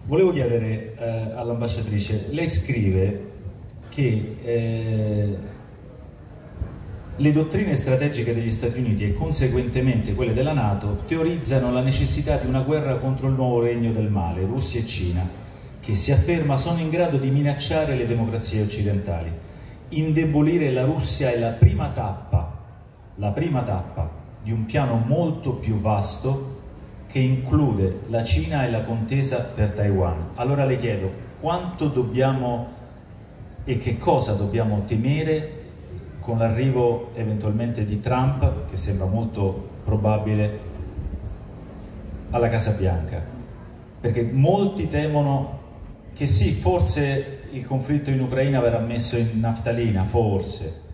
Volevo chiedere eh, all'ambasciatrice, lei scrive che eh, le dottrine strategiche degli Stati Uniti e conseguentemente quelle della NATO teorizzano la necessità di una guerra contro il nuovo regno del male, Russia e Cina, che si afferma sono in grado di minacciare le democrazie occidentali. Indebolire la Russia è la prima tappa la prima tappa di un piano molto più vasto che include la Cina e la contesa per Taiwan. Allora le chiedo, quanto dobbiamo e che cosa dobbiamo temere con l'arrivo eventualmente di Trump, che sembra molto probabile, alla Casa Bianca? Perché molti temono che sì, forse il conflitto in Ucraina verrà messo in naftalina, forse,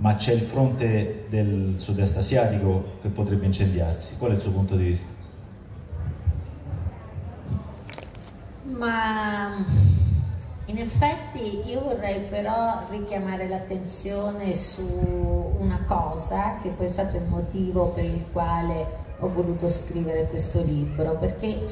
ma c'è il fronte del sud-est asiatico che potrebbe incendiarsi. Qual è il suo punto di vista? Ma in effetti io vorrei però richiamare l'attenzione su una cosa che poi è stato il motivo per il quale ho voluto scrivere questo libro, perché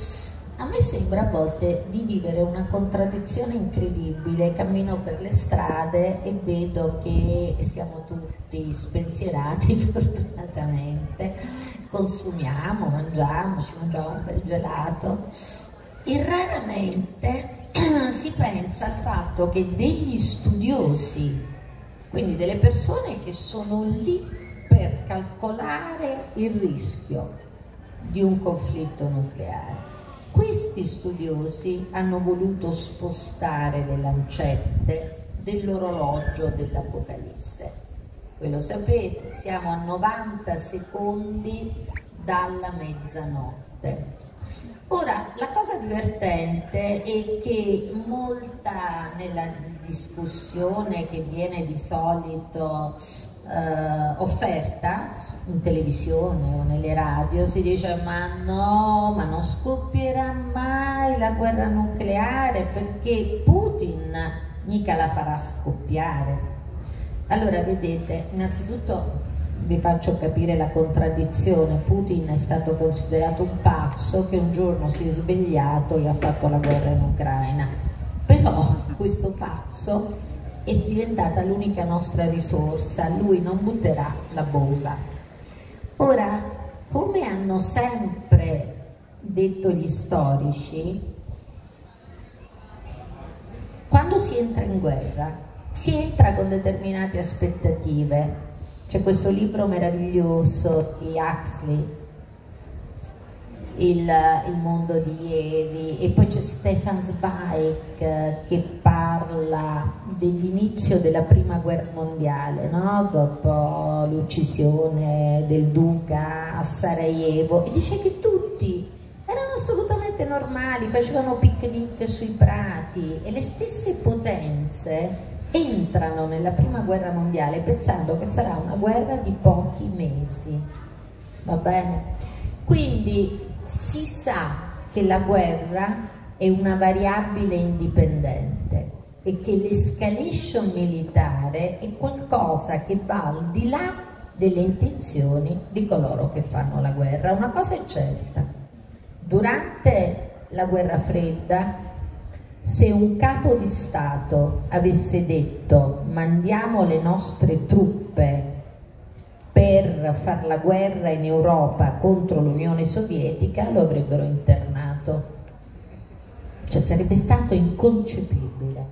a me sembra a volte di vivere una contraddizione incredibile. Cammino per le strade e vedo che siamo tutti spensierati, fortunatamente, consumiamo, mangiamo, ci mangiamo un bel gelato, e raramente si pensa al fatto che degli studiosi, quindi delle persone che sono lì per calcolare il rischio di un conflitto nucleare, questi studiosi hanno voluto spostare le lancette dell'orologio dell'Apocalisse. Voi lo sapete, siamo a novanta secondi dalla mezzanotte. Ora, la cosa divertente è che molta nella discussione che viene di solito Uh, offerta in televisione o nelle radio, si dice ma no, ma non scoppierà mai la guerra nucleare perché Putin mica la farà scoppiare. Allora vedete, innanzitutto vi faccio capire la contraddizione. Putin è stato considerato un pazzo che un giorno si è svegliato e ha fatto la guerra in Ucraina, però questo pazzo è diventata l'unica nostra risorsa, lui non butterà la bomba. Ora, come hanno sempre detto gli storici, quando si entra in guerra si entra con determinate aspettative. C'è questo libro meraviglioso di Huxley, Il, il mondo di ieri, e poi c'è Stefan Zweig che parla dell'inizio della prima guerra mondiale, no? Dopo l'uccisione del duca a Sarajevo, e dice che tutti erano assolutamente normali, facevano picnic sui prati, e le stesse potenze entrano nella prima guerra mondiale pensando che sarà una guerra di pochi mesi, va bene? Quindi si sa che la guerra è una variabile indipendente e che l'escalation militare è qualcosa che va al di là delle intenzioni di coloro che fanno la guerra. Una cosa è certa: durante la guerra fredda, se un capo di Stato avesse detto mandiamo le nostre truppe per far la guerra in Europa contro l'Unione Sovietica, lo avrebbero internato, cioè sarebbe stato inconcepibile.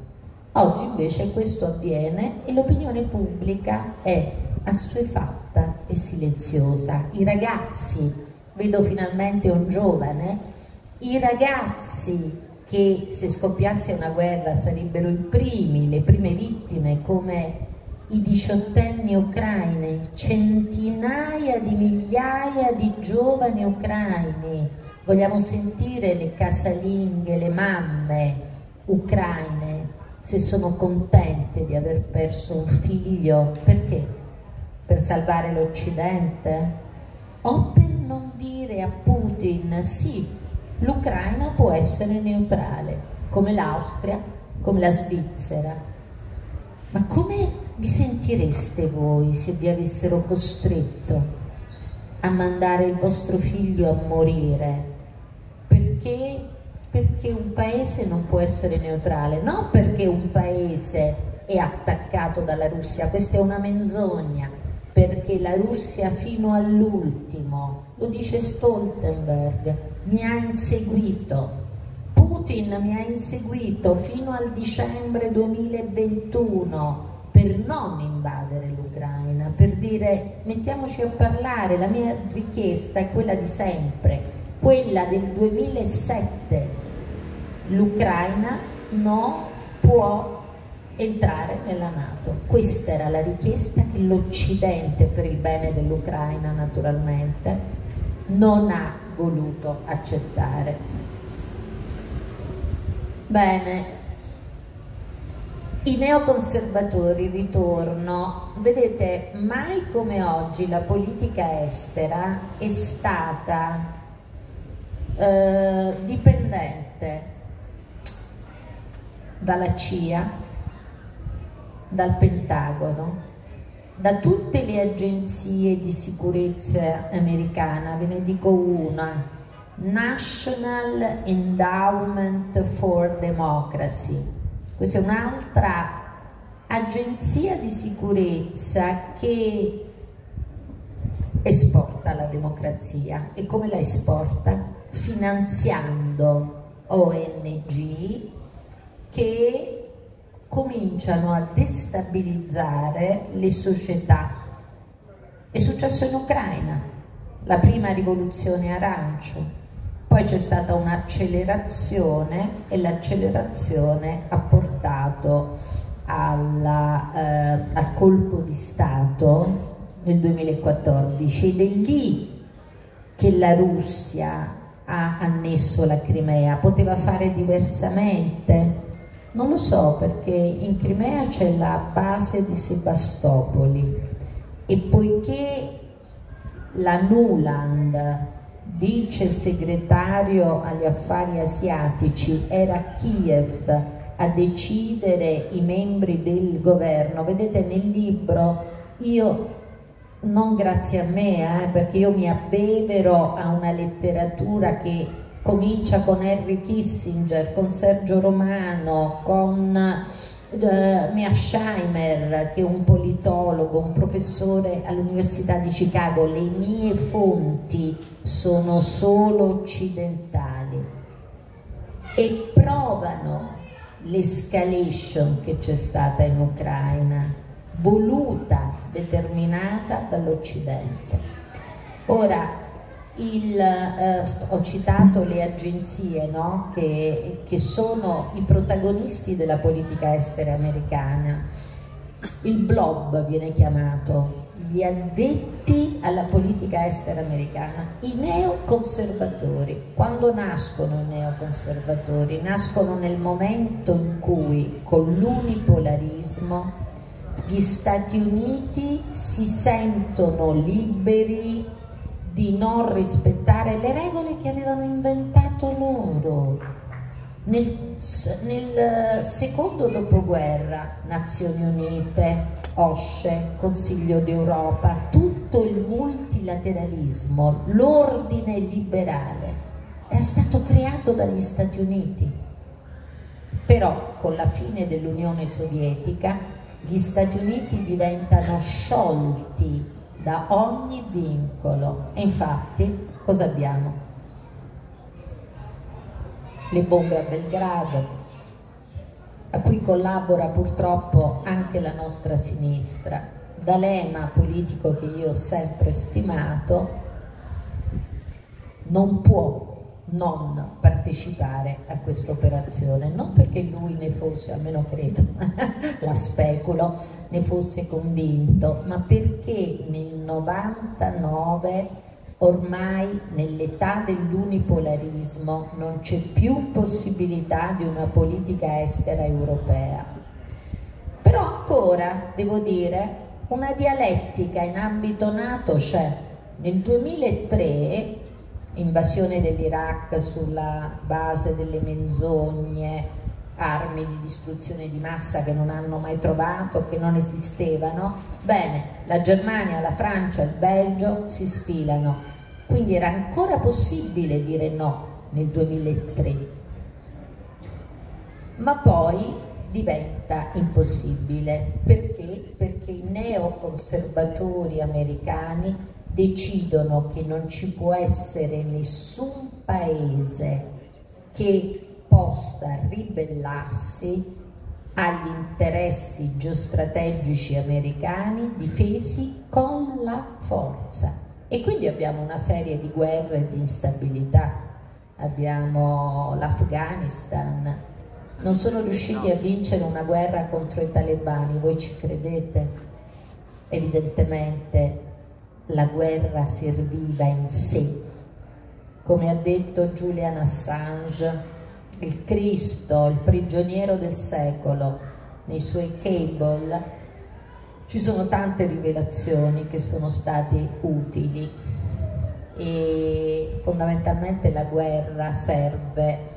Oggi invece questo avviene e l'opinione pubblica è assuefatta e silenziosa. I ragazzi, vedo finalmente un giovane, i ragazzi che se scoppiasse una guerra sarebbero i primi, le prime vittime, come i diciottenni ucraini, centinaia di migliaia di giovani ucraini. Vogliamo sentire le casalinghe, le mamme ucraine, se sono contente di aver perso un figlio, perché? Per salvare l'Occidente? O per non dire a Putin, sì, l'Ucraina può essere neutrale, come l'Austria, come la Svizzera. Ma come vi sentireste voi se vi avessero costretto a mandare il vostro figlio a morire? Perché? Perché un paese non può essere neutrale, non perché un paese è attaccato dalla Russia, questa è una menzogna, perché la Russia fino all'ultimo, lo dice Stoltenberg, mi ha inseguito. Putin mi ha inseguito fino al dicembre duemilaventuno. Per non invadere l'Ucraina, per dire mettiamoci a parlare, la mia richiesta è quella di sempre, quella del duemilasette, l'Ucraina non può entrare nella NATO. Questa era la richiesta che l'Occidente, per il bene dell'Ucraina naturalmente, non ha voluto accettare. Bene. I neoconservatori, ritorno, vedete, mai come oggi la politica estera è stata eh, dipendente dalla C I A, dal Pentagono, da tutte le agenzie di sicurezza americana. Ve ne dico una: National Endowment for Democracy. Questa è un'altra agenzia di sicurezza che esporta la democrazia. E come la esporta? Finanziando O N G che cominciano a destabilizzare le società. È successo in Ucraina, la prima rivoluzione arancio. Poi c'è stata un'accelerazione e l'accelerazione ha portato alla, eh, al colpo di Stato nel duemilaquattordici, ed è lì che la Russia ha annesso la Crimea. Poteva fare diversamente? Non lo so, perché in Crimea c'è la base di Sebastopoli e poiché la Nuland, vice segretario agli affari asiatici, era a Kiev a decidere i membri del governo. Vedete, nel libro io non grazie a me, eh, perché io mi abbevero a una letteratura che comincia con Henry Kissinger, con Sergio Romano, con eh, Mearsheimer, che è un politologo, un professore all'Università di Chicago. Le mie fonti sono solo occidentali e provano l'escalation che c'è stata in Ucraina, voluta, determinata dall'Occidente. Ora, il, eh, ho citato le agenzie, no? che, che sono i protagonisti della politica estera americana. Il blob viene chiamato, gli addetti alla politica estera americana, i neoconservatori. Quando nascono i neoconservatori? Nascono nel momento in cui, con l'unipolarismo, gli Stati Uniti si sentono liberi di non rispettare le regole che avevano inventato loro. Nel, nel secondo dopoguerra, Nazioni Unite, OSCE, Consiglio d'Europa, tutto il multilateralismo, l'ordine liberale, era stato creato dagli Stati Uniti. Però con la fine dell'Unione Sovietica gli Stati Uniti diventano sciolti da ogni vincolo e infatti cosa abbiamo? Le bombe a Belgrado, a cui collabora purtroppo anche la nostra sinistra. D'Alema, politico che io ho sempre stimato, non può non partecipare a questa operazione, non perché lui ne fosse, almeno credo, la speculo, ne fosse convinto, ma perché nel novantanove ormai nell'età dell'unipolarismo non c'è più possibilità di una politica estera europea. Però ancora, devo dire, una dialettica in ambito NATO c'è. Nel duemilatré, invasione dell'Iraq sulla base delle menzogne, armi di distruzione di massa che non hanno mai trovato, che non esistevano, bene, la Germania, la Francia, il Belgio si sfilano. Quindi era ancora possibile dire no nel duemilatré, ma poi diventa impossibile. Perché? Perché i neoconservatori americani decidono che non ci può essere nessun paese che possa ribellarsi agli interessi geostrategici americani difesi con la forza. E quindi abbiamo una serie di guerre e di instabilità. Abbiamo l'Afghanistan, non sono riusciti a vincere una guerra contro i talebani, voi ci credete? Evidentemente la guerra serviva in sé, come ha detto Julian Assange, il Cristo, il prigioniero del secolo. Nei suoi cable ci sono tante rivelazioni che sono state utili e fondamentalmente la guerra serve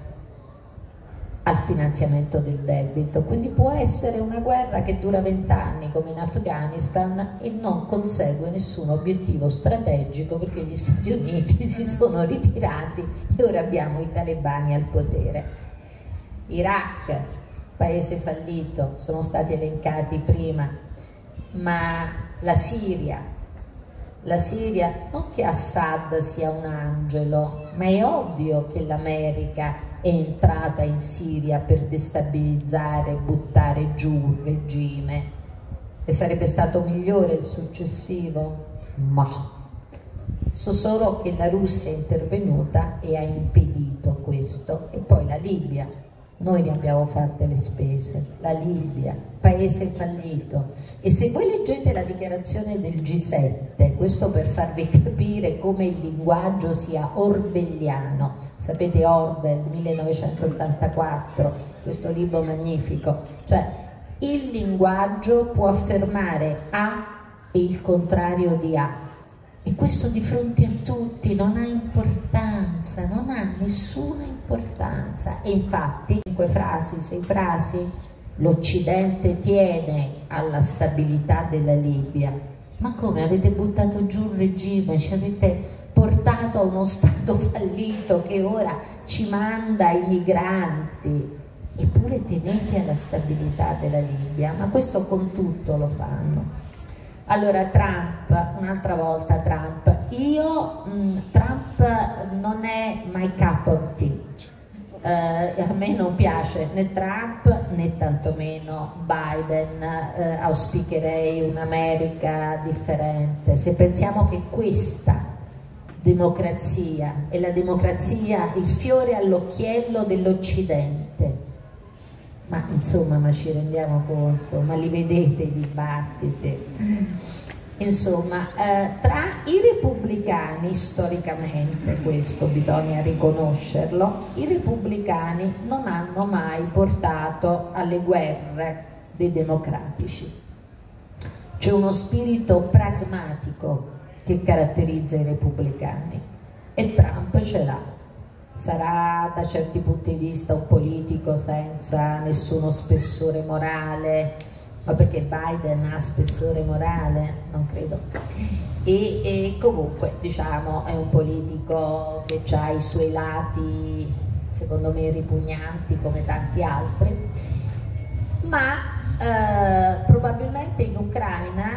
al finanziamento del debito, quindi può essere una guerra che dura vent'anni come in Afghanistan e non consegue nessun obiettivo strategico perché gli Stati Uniti si sono ritirati e ora abbiamo i talebani al potere. Iraq, paese fallito, sono stati elencati prima, ma la Siria, la Siria non che Assad sia un angelo, ma è ovvio che l'America è entrata in Siria per destabilizzare e buttare giù il regime. E sarebbe stato migliore il successivo? Ma so solo che la Russia è intervenuta e ha impedito questo. E poi la Libia, noi ne abbiamo fatte le spese, la Libia, paese fallito. E se voi leggete la dichiarazione del G sette, questo per farvi capire come il linguaggio sia orwelliano. Sapete Orwell, millenovecentottantaquattro, questo libro magnifico, cioè il linguaggio può affermare A e il contrario di A, e questo di fronte a tutti non ha importanza, non ha nessuna importanza. E infatti cinque frasi, sei frasi l'Occidente tiene alla stabilità della Libia, Ma come, avete buttato giù il regime, ci avete portato a uno stato fallito che ora ci manda i migranti, eppure temete alla stabilità della Libia, ma questo con tutto lo fanno. Allora Trump, un'altra volta Trump, io mh, Trump non è my cup of tea, eh, a me non piace né Trump né tantomeno Biden, eh, auspicherei un'America differente, se pensiamo che questa democrazia è la democrazia, il fiore all'occhiello dell'Occidente. Ma insomma, ma ci rendiamo conto, ma li vedete i dibattiti? Insomma, eh, tra i repubblicani, storicamente, questo bisogna riconoscerlo, i repubblicani non hanno mai portato alle guerre dei democratici. C'è uno spirito pragmatico che caratterizza i repubblicani e Trump ce l'ha. Sarà da certi punti di vista un politico senza nessuno spessore morale, ma perché Biden ha spessore morale? Non credo. E, e comunque diciamo è un politico che ha i suoi lati secondo me ripugnanti come tanti altri, ma eh, probabilmente in Ucraina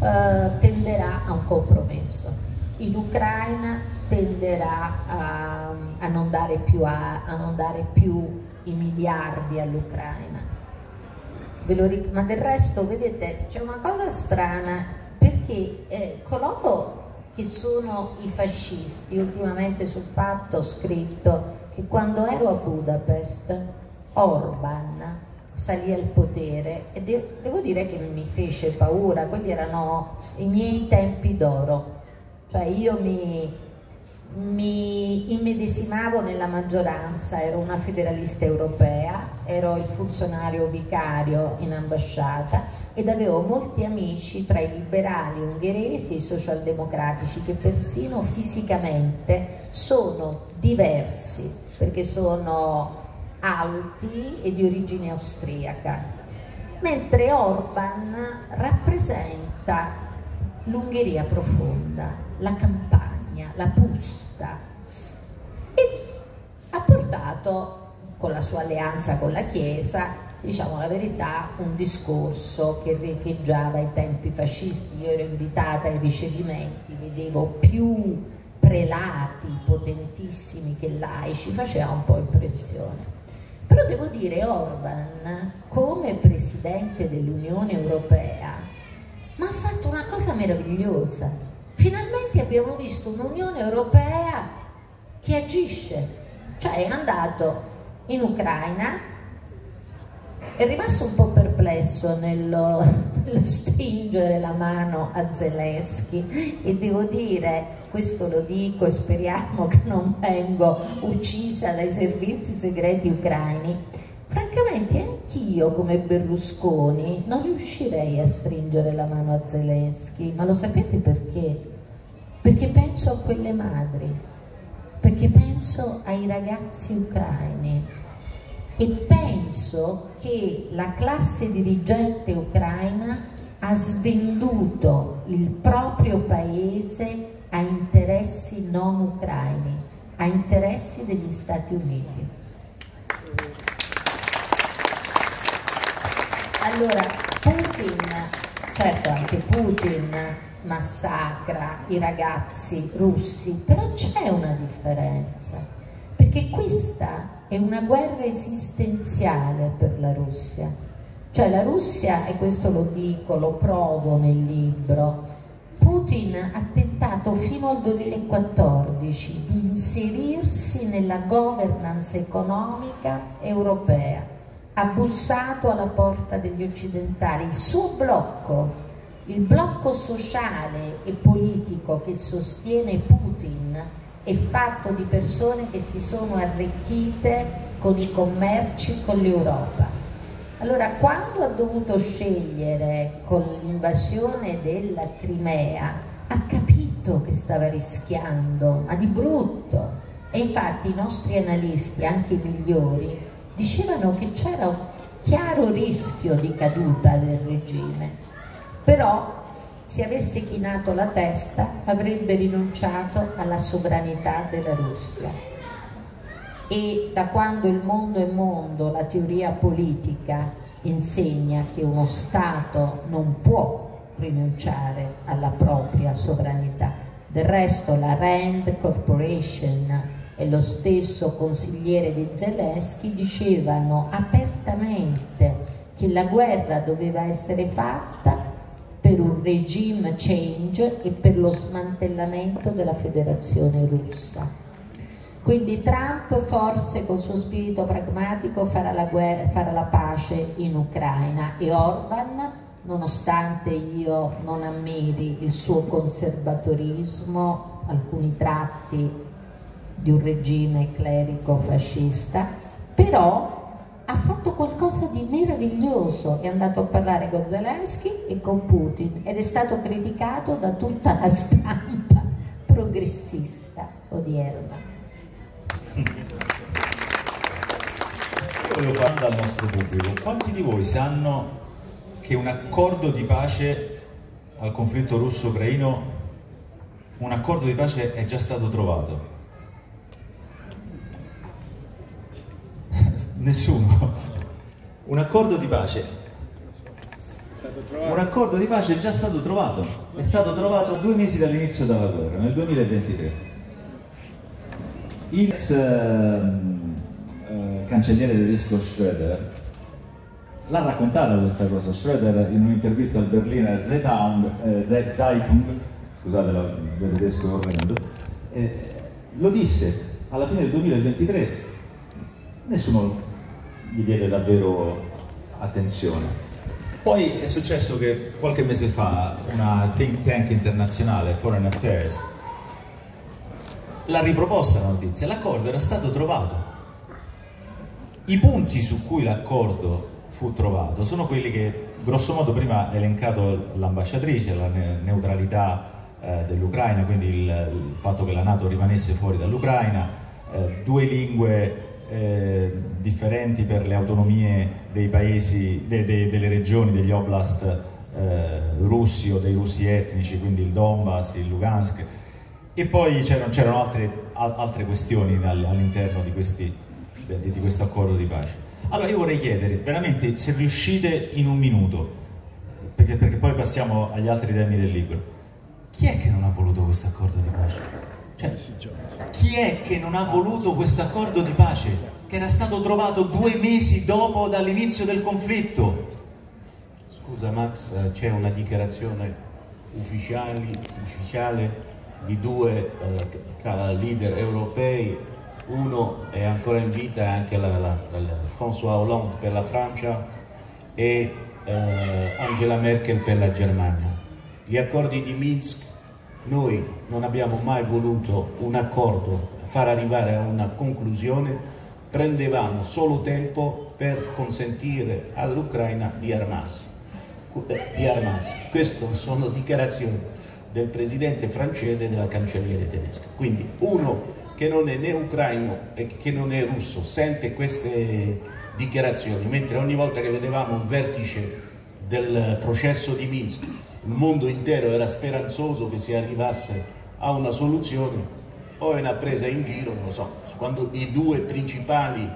eh, tenderà a un compromesso. In Ucraina tenderà a, a, non dare più a, a non dare più i miliardi all'Ucraina. Ve lo ric- ma del resto, vedete, c'è una cosa strana, perché eh, coloro che sono i fascisti, ultimamente sul Fatto ho scritto che quando ero a Budapest Orban salì al potere e de- devo dire che mi fece paura, quelli erano i miei tempi d'oro, cioè io mi... mi immedesimavo nella maggioranza, ero una federalista europea, ero il funzionario vicario in ambasciata ed avevo molti amici tra i liberali ungheresi e i socialdemocratici che persino fisicamente sono diversi perché sono alti e di origine austriaca, mentre Orban rappresenta l'Ungheria profonda, la Campania, la Pusta, e ha portato con la sua alleanza con la Chiesa, diciamo la verità, un discorso che riecheggiava i tempi fascisti. Io ero invitata ai ricevimenti, vedevo più prelati potentissimi che laici, faceva un po' impressione. Però devo dire, Orban come presidente dell'Unione Europea mi ha fatto una cosa meravigliosa. Finalmente abbiamo visto un'Unione Europea che agisce, cioè è andato in Ucraina, è rimasto un po' perplesso nello, nello stringere la mano a Zelensky e devo dire, questo lo dico e speriamo che non vengo uccisa dai servizi segreti ucraini, francamente anch'io come Berlusconi non riuscirei a stringere la mano a Zelensky, ma lo sapete perché? Perché penso a quelle madri, perché penso ai ragazzi ucraini e penso che la classe dirigente ucraina ha svenduto il proprio paese a interessi non ucraini, a interessi degli Stati Uniti. Allora, Putin, certo anche Putin massacra i ragazzi russi, però c'è una differenza, perché questa è una guerra esistenziale per la Russia, cioè la Russia, e questo lo dico, lo provo nel libro, Putin ha tentato fino al duemilaquattordici di inserirsi nella governance economica europea, ha bussato alla porta degli occidentali, il suo blocco Il blocco sociale e politico che sostiene Putin è fatto di persone che si sono arricchite con i commerci con l'Europa. Allora, quando ha dovuto scegliere con l'invasione della Crimea, ha capito che stava rischiando, ma di brutto. E infatti i nostri analisti, anche i migliori, dicevano che c'era un chiaro rischio di caduta del regime. però se avesse chinato la testa avrebbe rinunciato alla sovranità della Russia. E da quando il mondo è mondo, la teoria politica insegna che uno Stato non può rinunciare alla propria sovranità. Del resto la Rand Corporation e lo stesso consigliere di Zelensky dicevano apertamente che la guerra doveva essere fatta per un regime change e per lo smantellamento della Federazione Russa. Quindi Trump forse col suo spirito pragmatico farà la, guerra, farà la pace in Ucraina, e Orban, nonostante io non ammiri il suo conservatorismo, alcuni tratti di un regime clerico fascista, però ha fatto qualcosa di meraviglioso, è andato a parlare con Zelensky e con Putin ed è stato criticato da tutta la stampa progressista odierna. Volevo fare al nostro pubblico: quanti di voi sanno che un accordo di pace al conflitto russo-ucraino, un accordo di pace è già stato trovato? Nessuno. Un accordo di pace un accordo di pace è già stato trovato, è stato trovato due mesi dall'inizio della guerra, nel duemilaventitré. Il ex eh, cancelliere tedesco Schroeder l'ha raccontata questa cosa. Schroeder, in un'intervista al Berliner Zeitung, eh, Zeitung scusate la, il tedesco eh, lo disse alla fine del duemilaventitré. Nessuno gli diede davvero attenzione. Poi è successo che qualche mese fa una think tank internazionale, Foreign Affairs, l'ha riproposta la notizia: l'accordo era stato trovato. I punti su cui l'accordo fu trovato sono quelli che grosso modo prima ha elencato l'ambasciatrice, la neutralità eh, dell'Ucraina, quindi il, il fatto che la NATO rimanesse fuori dall'Ucraina, eh, due lingue eh, differenti per le autonomie dei paesi, de, de, delle regioni, degli oblast eh, russi o dei russi etnici, quindi il Donbass, il Lugansk. E poi c'erano altre, altre questioni all'interno di, di, di questo accordo di pace. Allora io vorrei chiedere, veramente, se riuscite in un minuto, perché, perché poi passiamo agli altri temi del libro, chi è che non ha voluto questo accordo di pace? Cioè, chi è che non ha voluto questo accordo di pace che era stato trovato due mesi dopo dall'inizio del conflitto? Scusa Max, c'è una dichiarazione ufficiali, ufficiale di due eh, leader europei, uno è ancora in vita, è anche la, la, la François Hollande per la Francia e eh, Angela Merkel per la Germania. Gli accordi di Minsk, noi non abbiamo mai voluto un accordo, far arrivare a una conclusione, prendevamo solo tempo per consentire all'Ucraina di armarsi. Di armarsi. Queste sono dichiarazioni del presidente francese e della cancelliere tedesca. Quindi uno che non è né ucraino e che non è russo sente queste dichiarazioni, mentre ogni volta che vedevamo un vertice del processo di Minsk il mondo intero era speranzoso che si arrivasse a una soluzione, o è una presa in giro, non lo so. Quando i due principali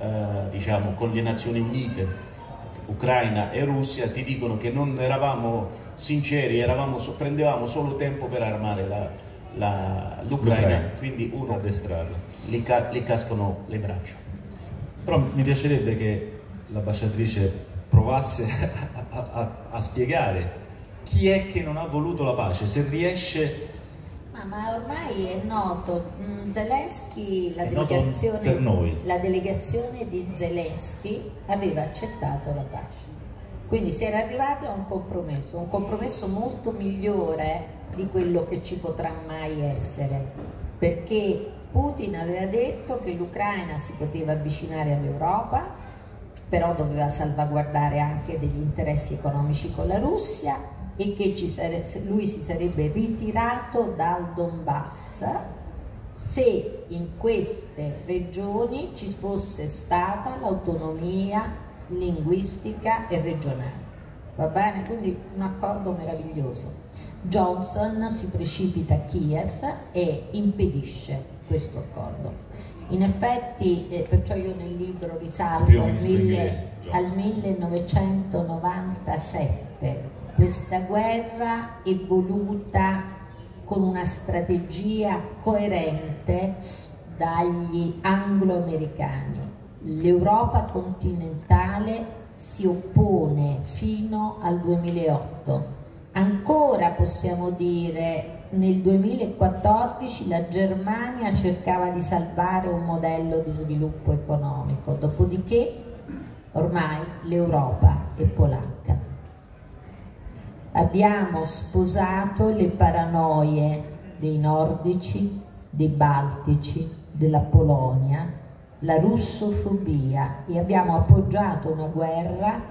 eh, diciamo con le Nazioni Unite, Ucraina e Russia, ti dicono che non eravamo sinceri, eravamo, prendevamo solo tempo per armare l'Ucraina, quindi uno addestrarla, li, ca, li cascano le braccia. Però mi piacerebbe che l'ambasciatrice provasse a, a, a spiegare chi è che non ha voluto la pace, se riesce. Ma, ma ormai è noto, Zelensky, la delegazione, per noi. la delegazione di Zelensky aveva accettato la pace. Quindi si era arrivati a un compromesso, un compromesso molto migliore di quello che ci potrà mai essere, perché Putin aveva detto che l'Ucraina si poteva avvicinare all'Europa, però doveva salvaguardare anche degli interessi economici con la Russia e che ci sare- lui si sarebbe ritirato dal Donbass se in queste regioni ci fosse stata l'autonomia linguistica e regionale. va bene? Quindi un accordo meraviglioso. Johnson si precipita a Kiev e impedisce questo accordo. In effetti, eh, perciò io nel libro risalgo al, mille, al millenovecentonovantasette, questa guerra è voluta con una strategia coerente dagli anglo-americani. L'Europa continentale si oppone fino al duemilaotto. Ancora possiamo dire, nel duemilaquattordici la Germania cercava di salvare un modello di sviluppo economico, dopodiché ormai l'Europa è polacca. Abbiamo sposato le paranoie dei nordici, dei baltici, della Polonia, la russofobia, e abbiamo appoggiato una guerra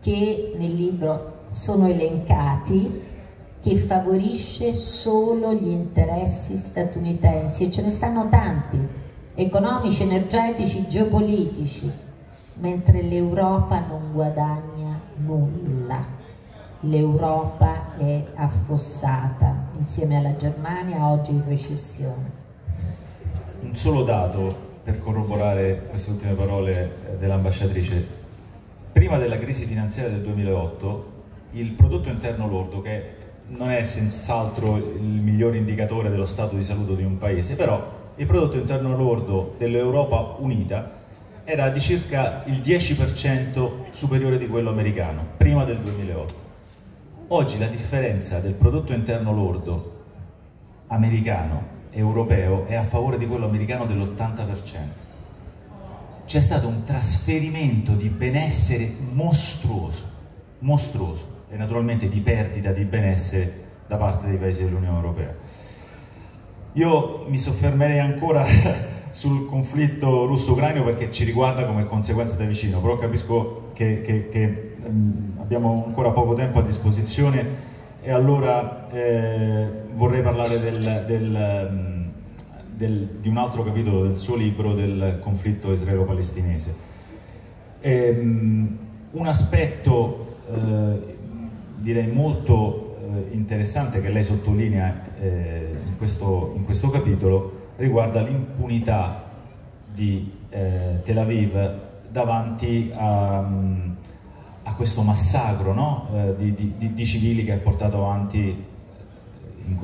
che nel libro sono elencati, che favorisce solo gli interessi statunitensi, e ce ne stanno tanti, economici, energetici, geopolitici, mentre l'Europa non guadagna nulla. L'Europa è affossata, insieme alla Germania oggi in recessione. Un solo dato per corroborare queste ultime parole dell'ambasciatrice: prima della crisi finanziaria del duemilaotto il prodotto interno lordo, che non è senz'altro il migliore indicatore dello stato di salute di un paese, però il prodotto interno lordo dell'Europa unita era di circa il dieci per cento superiore di quello americano, prima del duemilaotto. Oggi la differenza del prodotto interno lordo americano e europeo è a favore di quello americano dell'ottanta per cento. C'è stato un trasferimento di benessere mostruoso, mostruoso. E naturalmente di perdita di benessere da parte dei paesi dell'Unione Europea. Io mi soffermerei ancora sul conflitto russo-ucraino perché ci riguarda come conseguenza da vicino, però capisco che, che, che abbiamo ancora poco tempo a disposizione, e allora eh, vorrei parlare del, del, del, di un altro capitolo del suo libro, del conflitto israelo-palestinese. Ehm, un aspetto eh, direi molto eh, interessante che lei sottolinea eh, in, questo, in questo capitolo riguarda l'impunità di eh, Tel Aviv davanti a, a questo massacro, no? eh, di, di, di civili che ha portato avanti in,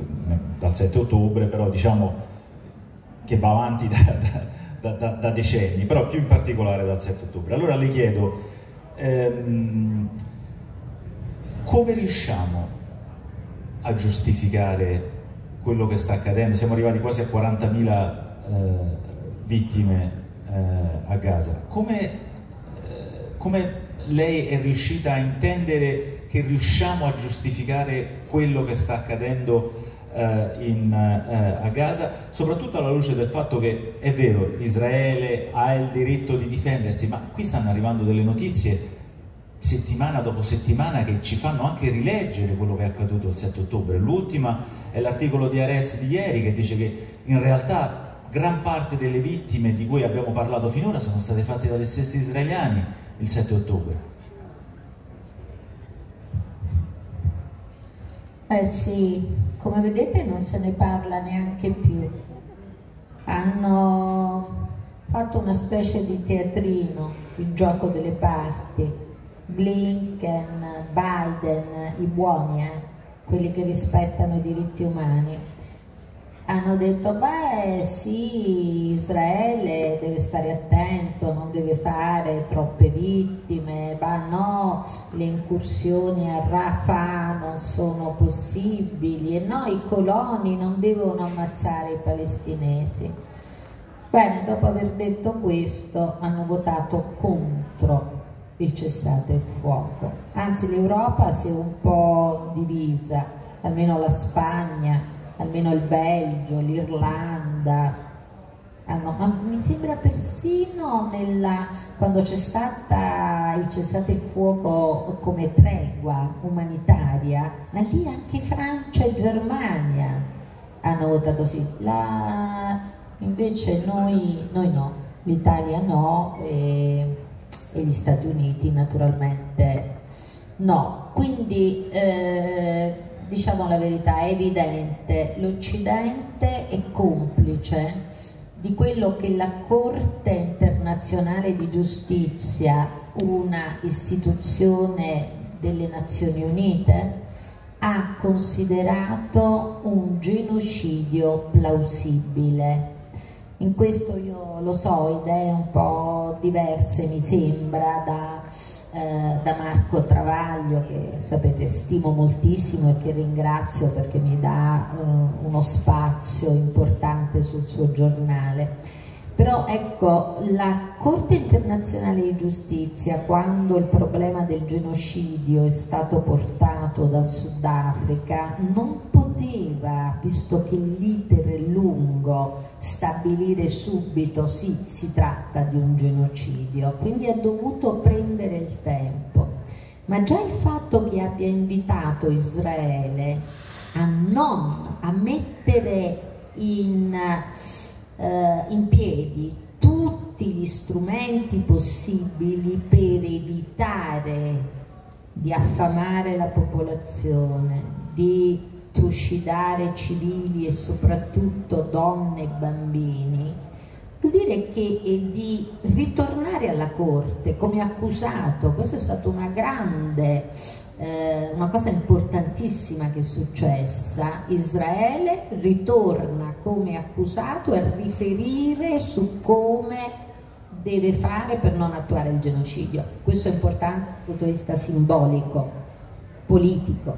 dal sette ottobre, però diciamo che va avanti da, da, da, da decenni, però più in particolare dal sette ottobre. Allora le chiedo ehm, come riusciamo a giustificare quello che sta accadendo? Siamo arrivati quasi a quarantamila eh, vittime eh, a Gaza. Come, eh, come lei è riuscita a intendere che riusciamo a giustificare quello che sta accadendo eh, in, eh, a Gaza, soprattutto alla luce del fatto che è vero, Israele ha il diritto di difendersi, ma qui stanno arrivando delle notizie settimana dopo settimana che ci fanno anche rileggere quello che è accaduto il sette ottobre. L'ultima è l'articolo di Arez di ieri, che dice che in realtà gran parte delle vittime di cui abbiamo parlato finora sono state fatte dagli stessi israeliani il sette ottobre. Eh sì, come vedete non se ne parla neanche più. Hanno fatto una specie di teatrino, il gioco delle parti. Blinken, Biden, i buoni, eh, quelli che rispettano i diritti umani, hanno detto: beh sì, Israele deve stare attento, non deve fare troppe vittime, ma no, le incursioni a Rafah non sono possibili, e no, i coloni non devono ammazzare i palestinesi. Bene, dopo aver detto questo hanno votato contro il cessate il fuoco. Anzi, l'Europa si è un po' divisa, almeno la Spagna, almeno il Belgio, l'Irlanda. Mi sembra persino nella, quando c'è stata il cessate il fuoco come tregua umanitaria, ma lì anche Francia e Germania hanno votato sì. La, invece noi, noi no, l'Italia no, e... e gli Stati Uniti naturalmente No, quindi eh, diciamo la verità, è evidente, l'Occidente è complice di quello che la Corte internazionale di giustizia, una istituzione delle Nazioni Unite, ha considerato un genocidio plausibile. In questo io lo so, idee un po' diverse mi sembra da, eh, da Marco Travaglio, che sapete stimo moltissimo e che ringrazio perché mi dà eh, uno spazio importante sul suo giornale. Però ecco, la Corte internazionale di giustizia, quando il problema del genocidio è stato portato dal Sudafrica, non poteva, visto che l'iter è lungo, stabilire subito sì, si tratta di un genocidio, quindi ha dovuto prendere il tempo. Ma già il fatto che abbia invitato Israele a non a mettere in, eh, in piedi tutti gli strumenti possibili per evitare di affamare la popolazione, di trucidare civili e soprattutto donne e bambini, vuol dire che è di ritornare alla Corte come accusato. Questa è stata una grande, eh, una cosa importantissima che è successa. Israele ritorna come accusato a riferire su come deve fare per non attuare il genocidio. Questo è importante dal punto di vista simbolico, politico.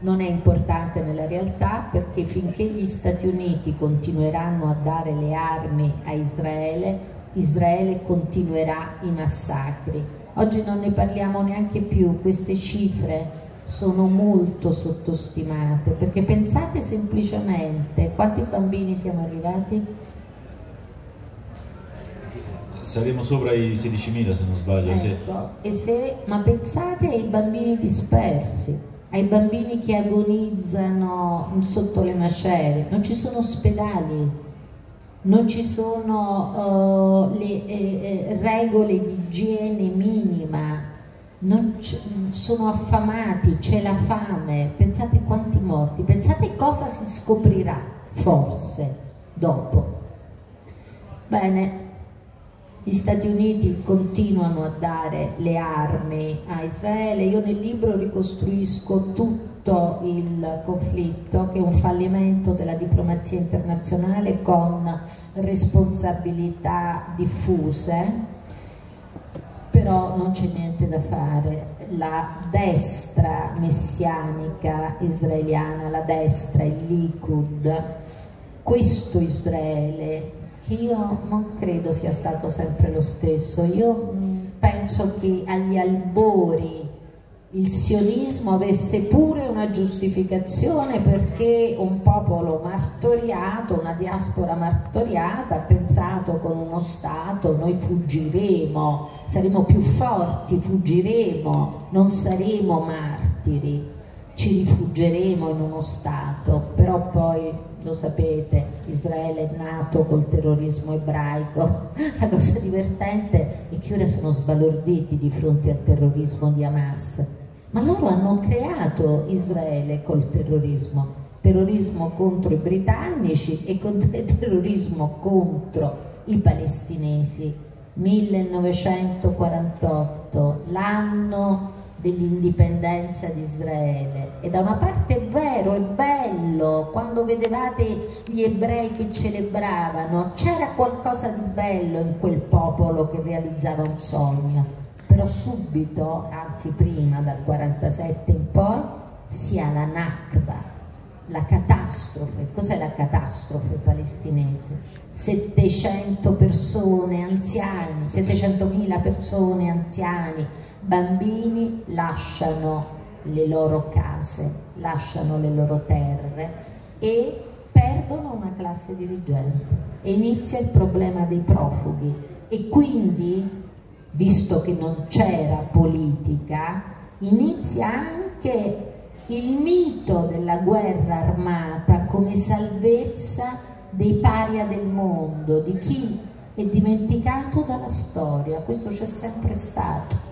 Non è importante nella realtà, perché finché gli Stati Uniti continueranno a dare le armi a Israele, Israele continuerà i massacri. Oggi non ne parliamo neanche più, queste cifre sono molto sottostimate, perché pensate semplicemente quanti bambini siamo arrivati? Saremo sopra i sedicimila se non sbaglio. Ecco, sì. E se, ma pensate ai bambini dispersi, ai bambini che agonizzano sotto le macerie, non ci sono ospedali, non ci sono uh, le eh, regole di igiene minima, non sono affamati, c'è la fame, pensate quanti morti, pensate cosa si scoprirà forse dopo. Bene. Gli Stati Uniti continuano a dare le armi a Israele. Io nel libro ricostruisco tutto il conflitto, che è un fallimento della diplomazia internazionale con responsabilità diffuse, però non c'è niente da fare. La destra messianica israeliana, la destra, il Likud, questo Israele, io non credo sia stato sempre lo stesso. Io penso che agli albori il sionismo avesse pure una giustificazione, perché un popolo martoriato, una diaspora martoriata, ha pensato con uno Stato noi fuggiremo, saremo più forti, fuggiremo, non saremo martiri, ci rifugeremo in uno Stato. Però poi lo sapete, Israele è nato col terrorismo ebraico. La cosa divertente è che ora sono sbalorditi di fronte al terrorismo di Hamas, ma loro hanno creato Israele col terrorismo, terrorismo contro i britannici e terrorismo contro i palestinesi. millenovecentoquarantotto, l'anno dell'indipendenza di Israele, e da una parte è vero, è bello, quando vedevate gli ebrei che celebravano c'era qualcosa di bello in quel popolo che realizzava un sogno, però subito, anzi prima, dal quarantasette in poi, sia la Nakba, la catastrofe. Cos'è la catastrofe palestinese? settecento persone, anziani, settecentomila persone, anziani, bambini lasciano le loro case, lasciano le loro terre e perdono una classe dirigente, e inizia il problema dei profughi. E quindi, visto che non c'era politica, inizia anche il mito della guerra armata come salvezza dei paria del mondo, di chi è dimenticato dalla storia. Questo c'è sempre stato.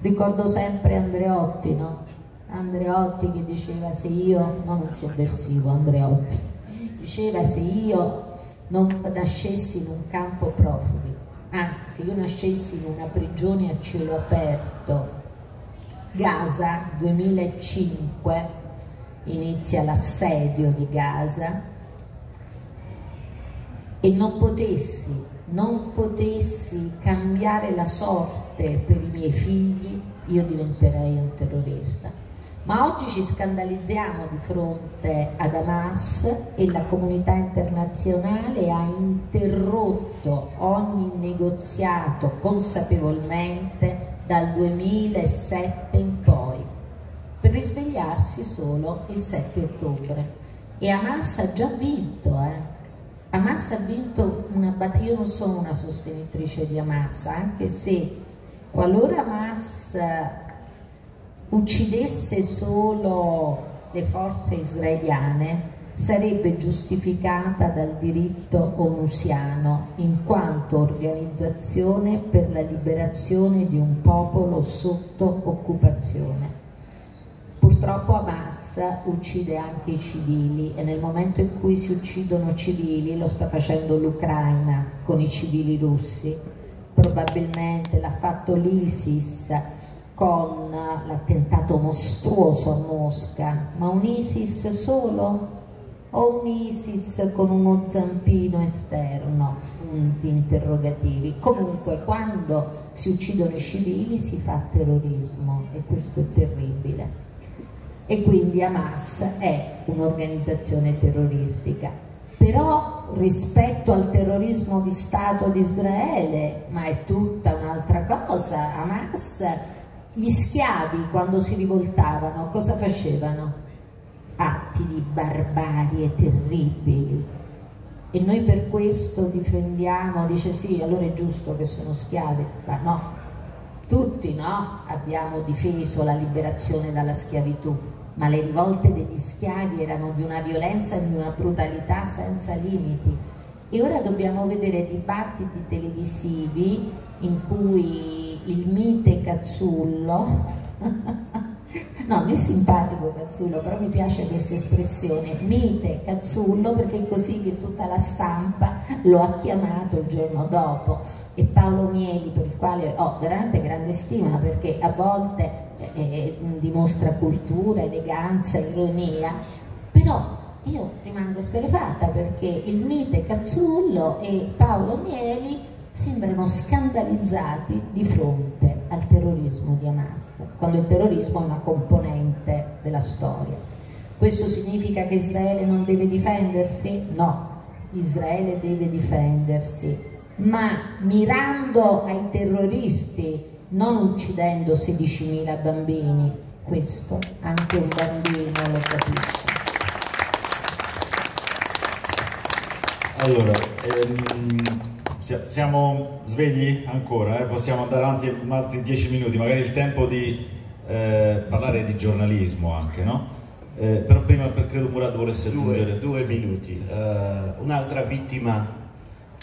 ricordo sempre Andreotti, no? Andreotti che diceva se io, non un sovversivo Andreotti, diceva se io non nascessi in un campo profughi, anzi se io nascessi in una prigione a cielo aperto, Gaza duemilacinque, inizia l'assedio di Gaza, e non potessi, non potessi cambiare la sorte per i miei figli, io diventerei un terrorista. Ma oggi ci scandalizziamo di fronte ad Hamas e la comunità internazionale ha interrotto ogni negoziato consapevolmente dal duemilasette in poi, per risvegliarsi solo il sette ottobre. E Hamas ha già vinto, eh? Hamas ha vinto una battaglia. Io non sono una sostenitrice di Hamas, anche se qualora Hamas uccidesse solo le forze israeliane sarebbe giustificata dal diritto onusiano in quanto organizzazione per la liberazione di un popolo sotto occupazione. Purtroppo Hamas uccide anche i civili e nel momento in cui si uccidono civili, lo sta facendo l'Ucraina con i civili russi, probabilmente l'ha fatto l'ISIS con l'attentato mostruoso a Mosca, ma un ISIS solo o un ISIS con uno zampino esterno? Punti interrogativi. Comunque quando si uccidono i civili si fa terrorismo e questo è terribile. E quindi Hamas è un'organizzazione terroristica, però rispetto al terrorismo di Stato di Israele, ma è tutta un'altra cosa. Hamas, gli schiavi quando si rivoltavano cosa facevano? Atti di barbarie terribili, e noi per questo difendiamo, dice sì, allora è giusto che sono schiavi, ma no, tutti no, abbiamo difeso la liberazione dalla schiavitù. Ma le rivolte degli schiavi erano di una violenza e di una brutalità senza limiti. E ora dobbiamo vedere dibattiti televisivi in cui il mite Cazzullo, no, mi è simpatico Cazzullo, però mi piace questa espressione, mite Cazzullo, perché è così che tutta la stampa lo ha chiamato il giorno dopo. E Paolo Mieli, per il quale ho veramente grande stima, perché a volte E dimostra cultura, eleganza, ironia, però io rimango esterrefatta perché il mite Cazzullo e Paolo Mieli sembrano scandalizzati di fronte al terrorismo di Hamas, quando il terrorismo è una componente della storia. Questo significa che Israele non deve difendersi? No, Israele deve difendersi, ma mirando ai terroristi, non uccidendo sedicimila bambini. Questo anche un bambino lo capisce. Allora, ehm, siamo svegli ancora, eh? Possiamo andare avanti altri dieci minuti, magari il tempo di eh, parlare di giornalismo anche, no? Eh, però prima, perché Mourad volesse aggiungere due minuti. Uh, un'altra vittima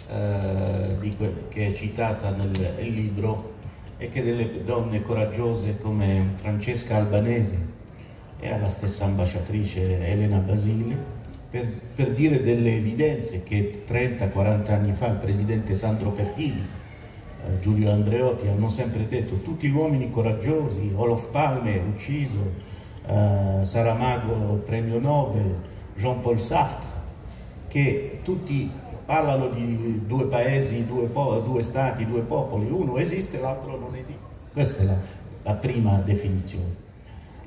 uh, di che è citata nel, nel libro e che delle donne coraggiose come Francesca Albanese e alla stessa ambasciatrice Elena Basile, per, per dire delle evidenze che trenta quaranta anni fa il presidente Sandro Pertini, eh, Giulio Andreotti hanno sempre detto: tutti gli uomini coraggiosi, Olof Palme ucciso, eh, Saramago premio Nobel, Jean-Paul Sartre, che tutti parlano di due paesi, due, po due stati, due popoli, uno esiste, l'altro non esiste. Questa è la, la prima definizione.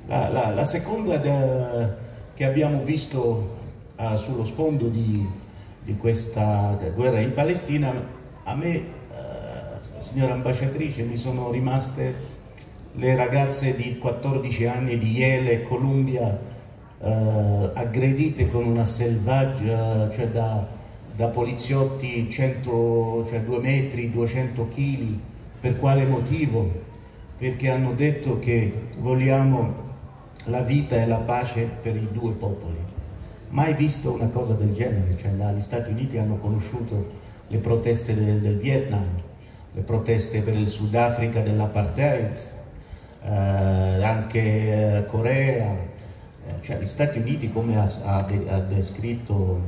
La, la, la seconda de, che abbiamo visto uh, sullo sfondo di, di questa guerra in Palestina, a me, uh, signora ambasciatrice, mi sono rimaste le ragazze di quattordici anni di Yale e Columbia, uh, aggredite con una selvaggia, cioè da... da poliziotti cento, cioè due metri, duecento chili, per quale motivo? Perché hanno detto che vogliamo la vita e la pace per i due popoli. Mai visto una cosa del genere, cioè la, gli Stati Uniti hanno conosciuto le proteste del, del Vietnam, le proteste per il Sudafrica dell'apartheid, eh, anche Corea, cioè gli Stati Uniti, come ha, ha descritto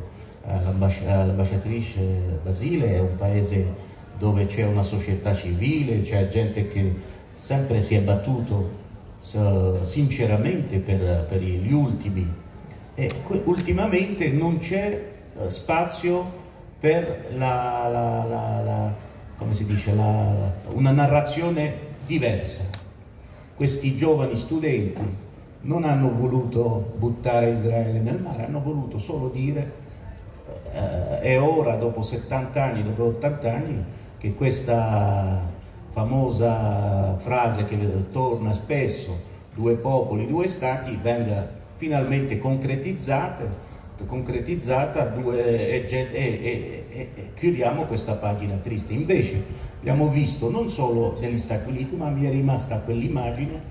eh, l'ambasciatrice Basile, è un paese dove c'è una società civile, c'è gente che sempre si è battuto sinceramente per, per gli ultimi, e ultimamente non c'è spazio per la, la, la, la, come si dice, la, una narrazione diversa. Questi giovani studenti non hanno voluto buttare Israele nel mare, hanno voluto solo dire eh, è ora, dopo settanta anni, dopo ottanta anni, che questa famosa frase che torna spesso, due popoli, due stati, venga finalmente concretizzata, concretizzata due, e, e, e, e, e chiudiamo questa pagina triste. Invece abbiamo visto non solo negli Stati Uniti, ma mi è rimasta quell'immagine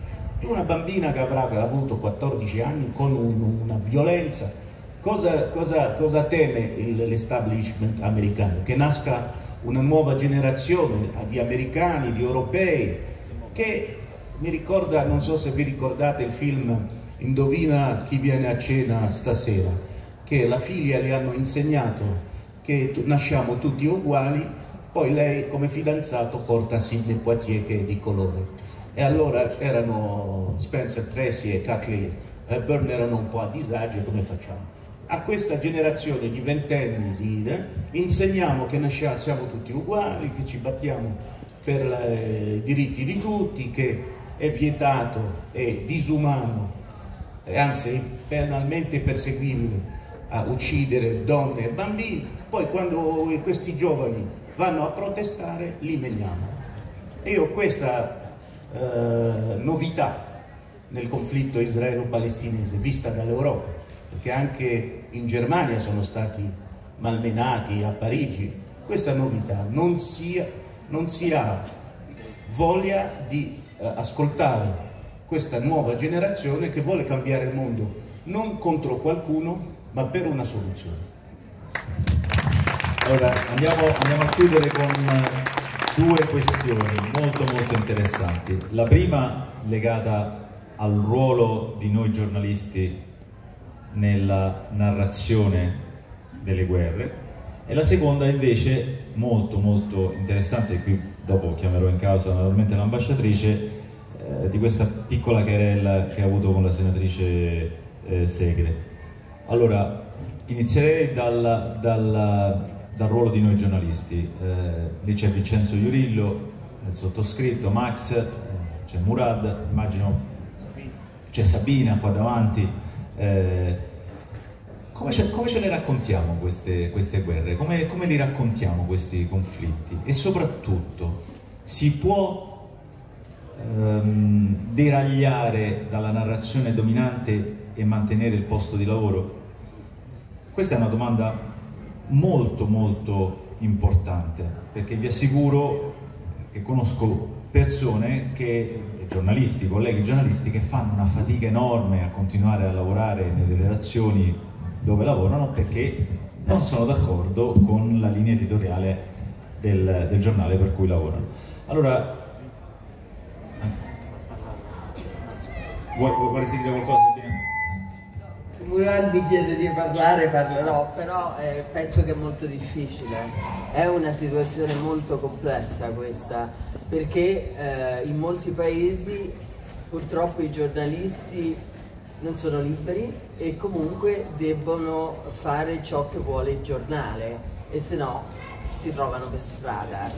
di una bambina che avrà avuto quattordici anni con un, una violenza. Cosa, cosa, cosa teme l'establishment americano? Che nasca una nuova generazione di americani, di europei, che mi ricorda, non so se vi ricordate il film Indovina chi viene a cena stasera, che la figlia le hanno insegnato che nasciamo tutti uguali, poi lei come fidanzato porta Sidney Poitier che è di colore. E allora erano Spencer Tracy e Kathleen Hepburn, erano un po' a disagio, come facciamo? A questa generazione di ventenni di, eh, insegniamo che nasciamo, siamo tutti uguali, che ci battiamo per le, i diritti di tutti, che è vietato, è disumano, e anzi penalmente perseguibile a uccidere donne e bambini. Poi quando questi giovani vanno a protestare, li meniamo. E io questa Eh, novità nel conflitto israelo-palestinese vista dall'Europa, perché anche in Germania sono stati malmenati, a Parigi, questa novità non si, non si ha voglia di eh, ascoltare questa nuova generazione che vuole cambiare il mondo non contro qualcuno ma per una soluzione. Allora andiamo, andiamo a chiudere con due questioni molto molto interessanti. La prima legata al ruolo di noi giornalisti nella narrazione delle guerre, e la seconda invece molto molto interessante, e qui dopo chiamerò in causa naturalmente l'ambasciatrice, eh, di questa piccola querela che ha avuto con la senatrice eh, Segre. Allora inizierei dal, dal dal ruolo di noi giornalisti. Eh, lì c'è Vincenzo Iurillo, il sottoscritto, Max, eh, c'è Mourad, immagino c'è Sabina qua davanti. Eh, come, ce, come ce le raccontiamo queste, queste guerre? Come, come li raccontiamo questi conflitti? E soprattutto si può ehm, deragliare dalla narrazione dominante e mantenere il posto di lavoro? Questa è una domanda molto molto importante, perché vi assicuro che conosco persone, che giornalisti, colleghi giornalisti, che fanno una fatica enorme a continuare a lavorare nelle redazioni dove lavorano, perché non sono d'accordo con la linea editoriale del, del giornale per cui lavorano. Allora vuoi, vuoi dire qualcosa? Murat mi chiede di parlare, parlerò, però eh, penso che è molto difficile, è una situazione molto complessa questa, perché eh, in molti paesi purtroppo i giornalisti non sono liberi e comunque debbono fare ciò che vuole il giornale, e se no si trovano per strada.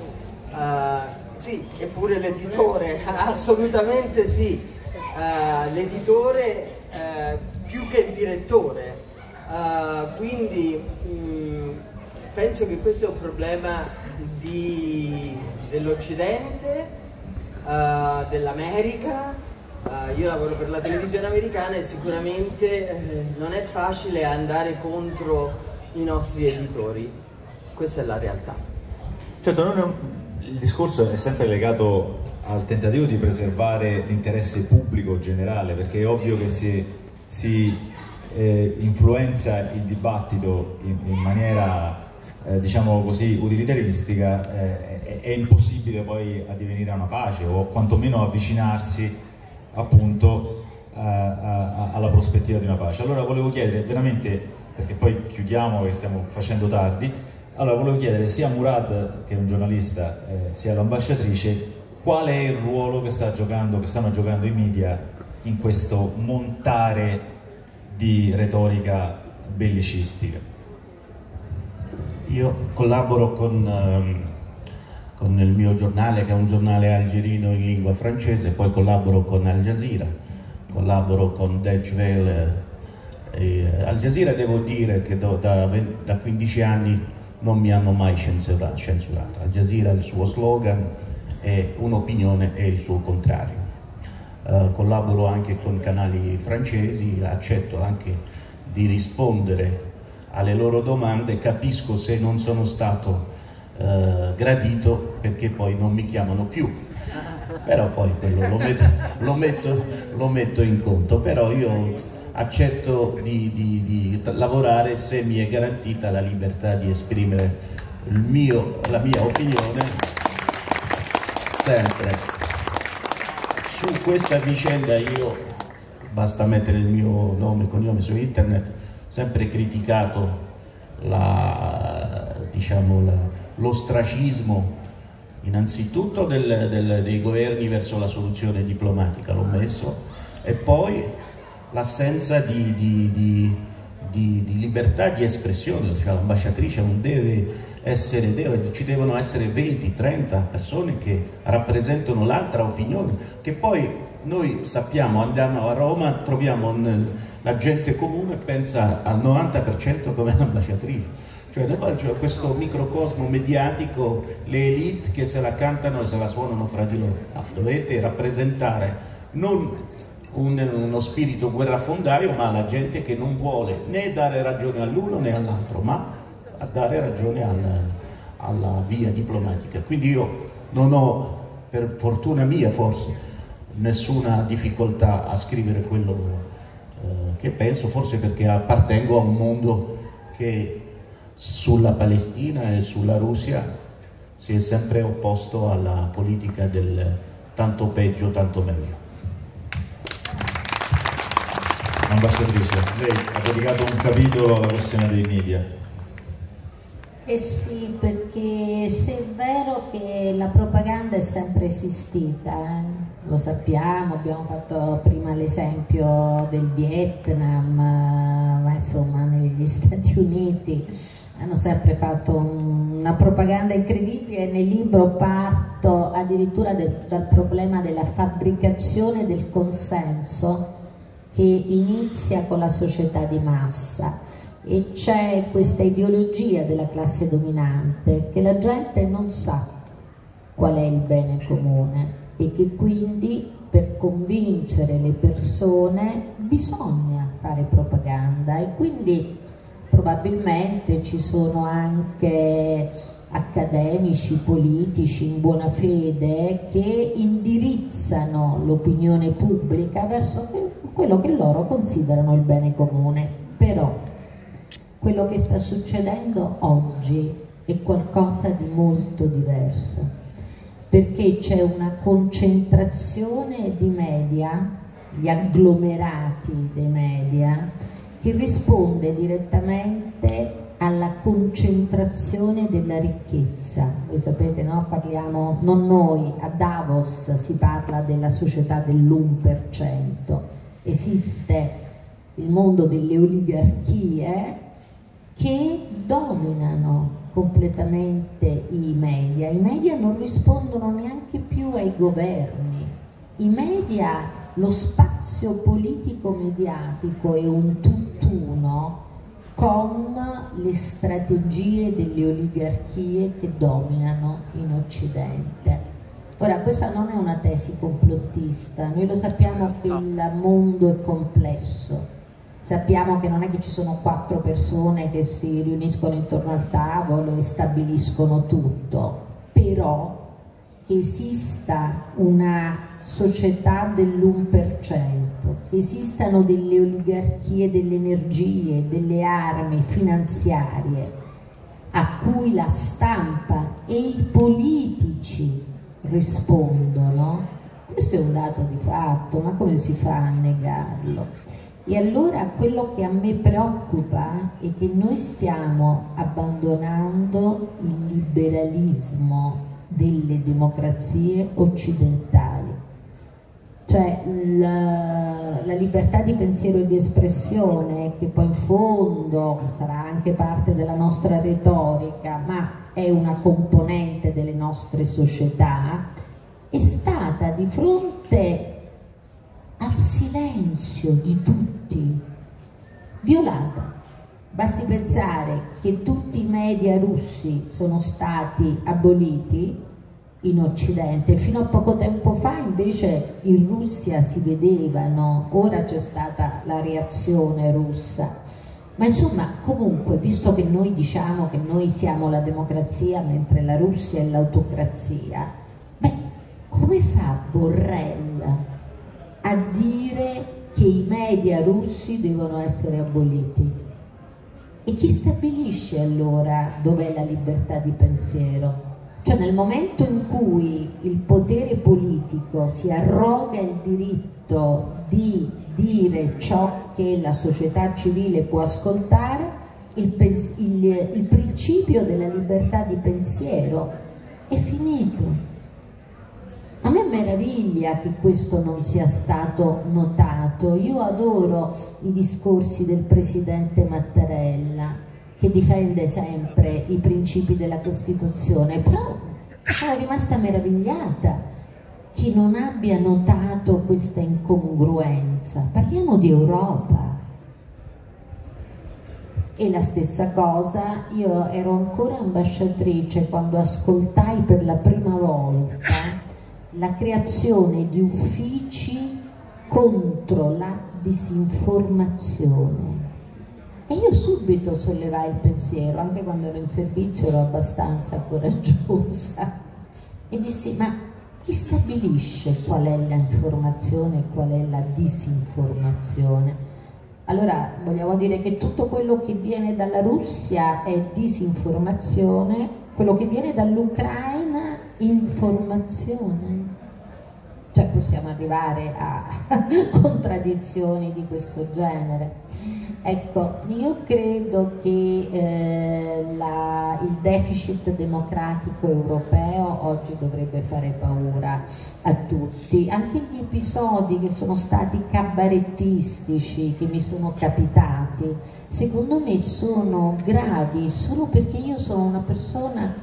Uh, sì, eppure l'editore, assolutamente sì, uh, l'editore uh, più che il direttore, uh, quindi mh, penso che questo è un problema dell'Occidente, uh, dell'America. Uh, io lavoro per la televisione americana e sicuramente eh, non è facile andare contro i nostri editori, questa è la realtà. Certo, non è un... il discorso è sempre legato al tentativo di preservare l'interesse pubblico generale, perché è ovvio che si... si eh, influenza il dibattito in, in maniera eh, diciamo così utilitaristica, eh, è, è impossibile poi addivenire a una pace o quantomeno avvicinarsi appunto a, a, alla prospettiva di una pace. Allora volevo chiedere veramente, perché poi chiudiamo che stiamo facendo tardi, allora volevo chiedere sia a Mourad, che è un giornalista, eh, sia all'ambasciatrice, qual è il ruolo che sta giocando, che stanno giocando i media in questo montare di retorica bellicistica? Io collaboro con, ehm, con il mio giornale, che è un giornale algerino in lingua francese, poi collaboro con Al Jazeera, collaboro con Deutsche Welle. Eh, Al Jazeera devo dire che do, da, da quindici anni non mi hanno mai censura, censurato. Al Jazeera il suo slogan è un'opinione e il suo contrario. Uh, collaboro anche con canali francesi, accetto anche di rispondere alle loro domande, capisco se non sono stato uh, gradito, perché poi non mi chiamano più, però poi quello lo metto, lo metto, lo metto in conto, però io accetto di, di, di lavorare se mi è garantita la libertà di esprimere il mio, la mia opinione sempre. Su questa vicenda io, basta mettere il mio nome e cognome su internet, sempre criticato la, diciamo, la, l'ostracismo innanzitutto del, del, dei governi verso la soluzione diplomatica, l'ho messo, e poi l'assenza di, di, di, di, di libertà di espressione, cioè l'ambasciatrice non deve... essere, deve, ci devono essere venti trenta persone che rappresentano l'altra opinione, che poi noi sappiamo, andiamo a Roma, troviamo un, la gente comune pensa al novanta per cento come l'ambasciatrice, cioè, cioè questo microcosmo mediatico, le elite che se la cantano e se la suonano fra di loro. No, dovete rappresentare non un, uno spirito guerrafondaio, ma la gente che non vuole né dare ragione all'uno né all'altro, ma a dare ragione alla, alla via diplomatica. Quindi io non ho, per fortuna mia forse, nessuna difficoltà a scrivere quello eh, che penso, forse perché appartengo a un mondo che sulla Palestina e sulla Russia si è sempre opposto alla politica del tanto peggio, tanto meglio. Ambasciatrice, lei ha dedicato un capitolo alla questione dei media. Eh sì, perché se è vero che la propaganda è sempre esistita, eh? Lo sappiamo, abbiamo fatto prima l'esempio del Vietnam, ma insomma negli Stati Uniti hanno sempre fatto una propaganda incredibile. Nel libro parto addirittura del, dal problema della fabbricazione del consenso che inizia con la società di massa. E c'è questa ideologia della classe dominante che la gente non sa qual è il bene comune e che quindi per convincere le persone bisogna fare propaganda, e quindi probabilmente ci sono anche accademici, politici in buona fede che indirizzano l'opinione pubblica verso quello che loro considerano il bene comune. Però quello che sta succedendo oggi è qualcosa di molto diverso, perché c'è una concentrazione di media, gli agglomerati dei media, che risponde direttamente alla concentrazione della ricchezza. Voi sapete, no? Parliamo, non noi, a Davos si parla della società dell'uno per cento, esiste il mondo delle oligarchie che dominano completamente i media. I media non rispondono neanche più ai governi. I media, lo spazio politico-mediatico è un tutt'uno con le strategie delle oligarchie che dominano in Occidente. Ora, questa non è una tesi complottista, noi lo sappiamo che il mondo è complesso. Sappiamo che non è che ci sono quattro persone che si riuniscono intorno al tavolo e stabiliscono tutto, però che esista una società dell'uno per cento, che esistano delle oligarchie delle energie, delle armi finanziarie a cui la stampa e i politici rispondono. Questo è un dato di fatto, ma come si fa a negarlo? E allora quello che a me preoccupa è che noi stiamo abbandonando il liberalismo delle democrazie occidentali, cioè la, la libertà di pensiero e di espressione, che poi in fondo sarà anche parte della nostra retorica, ma è una componente delle nostre società, è stata di fronte al silenzio di tutti violata. Basti pensare che tutti i media russi sono stati aboliti in Occidente, fino a poco tempo fa invece in Russia si vedevano, ora c'è stata la reazione russa, ma insomma comunque, visto che noi diciamo che noi siamo la democrazia mentre la Russia è l'autocrazia, beh, come fa Borrell a dire che i media russi devono essere aboliti? E chi stabilisce allora dov'è la libertà di pensiero? Cioè, nel momento in cui il potere politico si arroga il diritto di dire ciò che la società civile può ascoltare, il, il, il principio della libertà di pensiero è finito. A me meraviglia che questo non sia stato notato. Io adoro i discorsi del presidente Mattarella, che difende sempre i principi della Costituzione, però sono rimasta meravigliata che non abbia notato questa incongruenza. Parliamo di Europa. E la stessa cosa, io ero ancora ambasciatrice quando ascoltai per la prima volta la creazione di uffici contro la disinformazione, e io subito sollevai il pensiero, anche quando ero in servizio ero abbastanza coraggiosa, e dissi: ma chi stabilisce qual è la informazione e qual è la disinformazione? Allora vogliamo dire che tutto quello che viene dalla Russia è disinformazione, quello che viene dall'Ucraina informazione, cioè possiamo arrivare a contraddizioni di questo genere. Ecco, io credo che eh, la, il deficit democratico europeo oggi dovrebbe fare paura a tutti. Anche gli episodi che sono stati cabarettistici, che mi sono capitati, secondo me sono gravi solo perché io sono una persona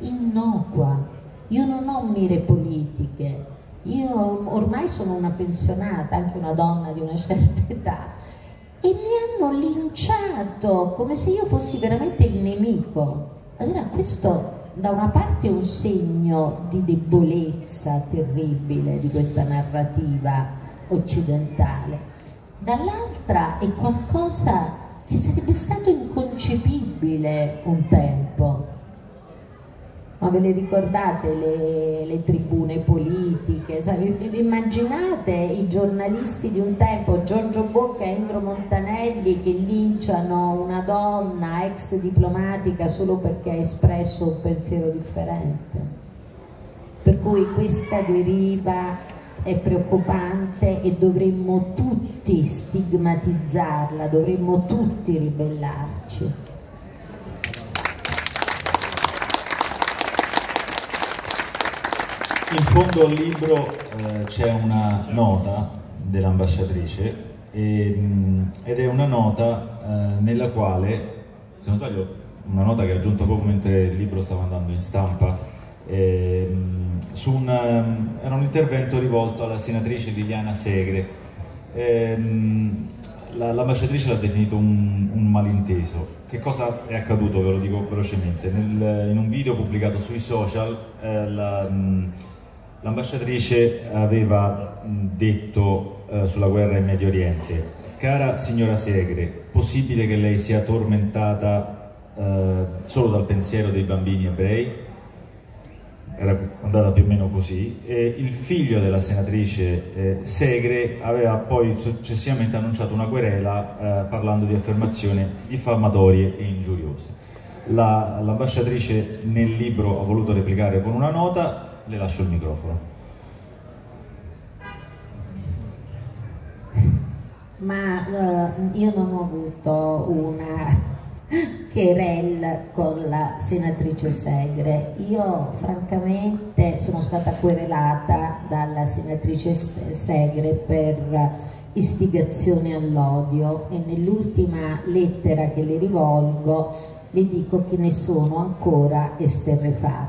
innocua. Io non ho mire politiche, io ormai sono una pensionata, anche una donna di una certa età, e mi hanno linciato come se io fossi veramente il nemico. Allora questo da una parte è un segno di debolezza terribile di questa narrativa occidentale, dall'altra è qualcosa che sarebbe stato inconcepibile un tempo. Ma ve le ricordate le, le tribune politiche? Sai, vi, vi immaginate i giornalisti di un tempo, Giorgio Bocca e Indro Montanelli, che linciano una donna ex diplomatica solo perché ha espresso un pensiero differente? Per cui questa deriva è preoccupante e dovremmo tutti stigmatizzarla, dovremmo tutti ribellarci. In fondo al libro eh, c'è una nota dell'ambasciatrice ed è una nota eh, nella quale, se non sbaglio, una nota che ho aggiunto proprio mentre il libro stava andando in stampa, eh, su un, era un intervento rivolto alla senatrice Liliana Segre. Eh, l'ambasciatrice l'ha definito un, un malinteso. Che cosa è accaduto? Ve lo dico velocemente. Nel, in un video pubblicato sui social eh, la, l'ambasciatrice aveva detto eh, sulla guerra in Medio Oriente: cara signora Segre, possibile che lei sia tormentata eh, solo dal pensiero dei bambini ebrei? Era andata più o meno così, e il figlio della senatrice eh, Segre aveva poi successivamente annunciato una querela eh, parlando di affermazioni diffamatorie e ingiuriose. L'ambasciatrice la, nel libro ha voluto replicare con una nota. Le lascio il microfono. ma eh, io non ho avuto una querel con la senatrice Segre. Io francamente sono stata querelata dalla senatrice Segre per istigazione all'odio e nell'ultima lettera che le rivolgo le dico che ne sono ancora esterrefatta.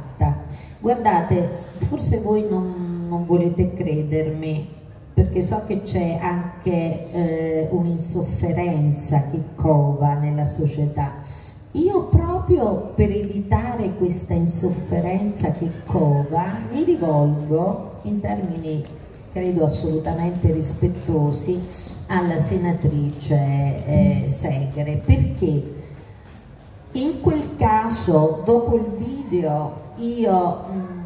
Guardate, forse voi non, non volete credermi, perché so che c'è anche eh, un'insofferenza che cova nella società. Io proprio per evitare questa insofferenza che cova mi rivolgo in termini credo assolutamente rispettosi alla senatrice eh, Segre, perché in quel caso dopo il video io mh,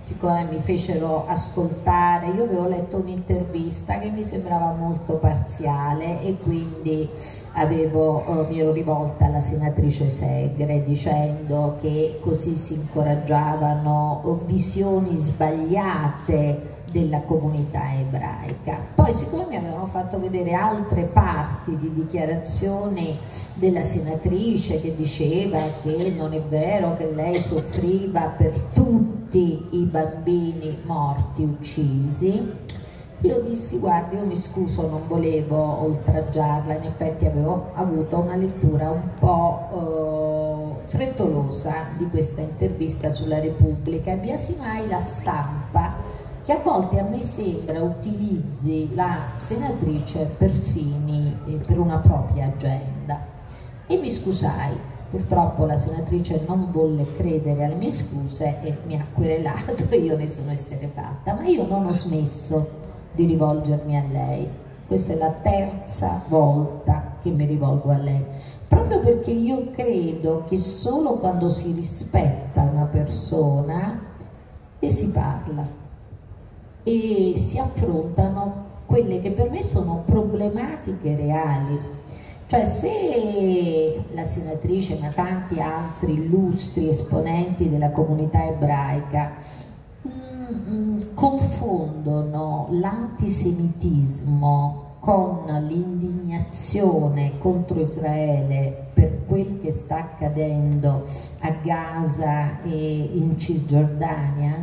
siccome mi fecero ascoltare, io avevo letto un'intervista che mi sembrava molto parziale e quindi avevo, mi ero rivolta alla senatrice Segre dicendo che così si incoraggiavano visioni sbagliate della comunità ebraica. Poi siccome mi avevano fatto vedere altre parti di dichiarazioni della senatrice che diceva che non è vero che lei soffriva per tutti i bambini morti, uccisi, io dissi guardi, io mi scuso, non volevo oltraggiarla, in effetti avevo avuto una lettura un po' eh, frettolosa di questa intervista sulla Repubblica e mi biasimai la stampa che a volte a me sembra utilizzi la senatrice per fini, eh, per una propria agenda, e mi scusai. Purtroppo la senatrice non volle credere alle mie scuse e mi ha querelato e io ne sono esterrefatta, ma io non ho smesso di rivolgermi a lei. Questa è la terza volta che mi rivolgo a lei, proprio perché io credo che solo quando si rispetta una persona e si parla e si affrontano quelle che per me sono problematiche reali. Cioè se la senatrice, ma tanti altri illustri esponenti della comunità ebraica mh, mh, confondono l'antisemitismo con l'indignazione contro Israele per quel che sta accadendo a Gaza e in Cisgiordania,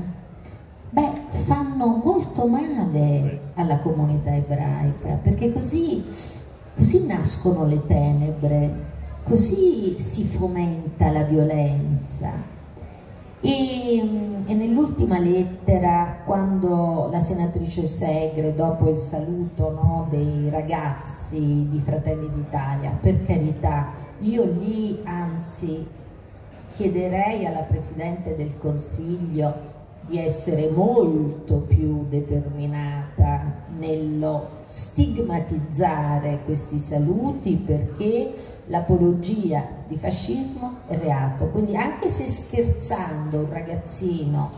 beh, fanno molto male alla comunità ebraica, perché così... Così nascono le tenebre, così si fomenta la violenza. E, e nell'ultima lettera, quando la senatrice Segre, dopo il saluto no, dei ragazzi di Fratelli d'Italia, per carità, io lì anzi chiederei alla Presidente del Consiglio di essere molto più determinata nello stigmatizzare questi saluti, perché l'apologia di fascismo è reato. Quindi anche se scherzando un ragazzino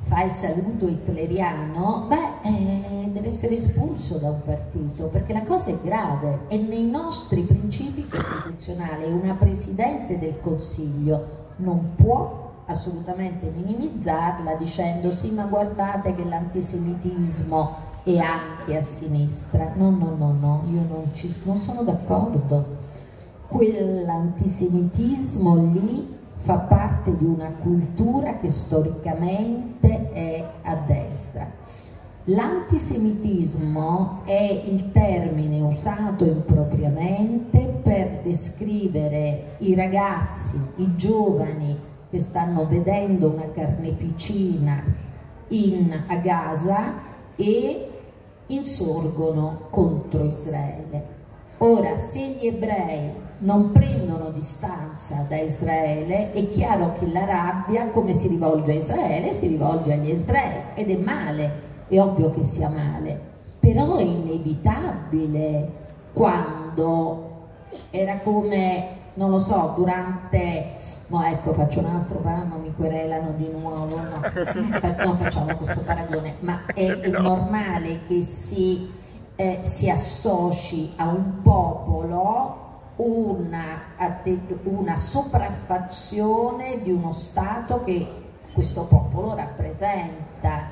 fa il saluto hitleriano, beh, eh, deve essere espulso da un partito, perché la cosa è grave, è nei nostri principi costituzionali. Una Presidente del Consiglio non può assolutamente minimizzarla dicendo sì, ma guardate che l'antisemitismo è anche a sinistra. No, no, no, no, io non, ci, non sono d'accordo. Quell'antisemitismo lì fa parte di una cultura che storicamente è a destra. L'antisemitismo è il termine usato impropriamente per descrivere i ragazzi, i giovani che stanno vedendo una carneficina in, a Gaza e insorgono contro Israele. Ora, se gli ebrei non prendono distanza da Israele, è chiaro che la rabbia, come si rivolge a Israele, si rivolge agli ebrei, ed è male, è ovvio che sia male, però è inevitabile. Quando era come, non lo so, durante... No, ecco, faccio un altro ramo, mi querelano di nuovo, no, non facciamo questo paragone, ma è, è normale che si, eh, si associ a un popolo una, una sopraffazione di uno Stato che questo popolo rappresenta.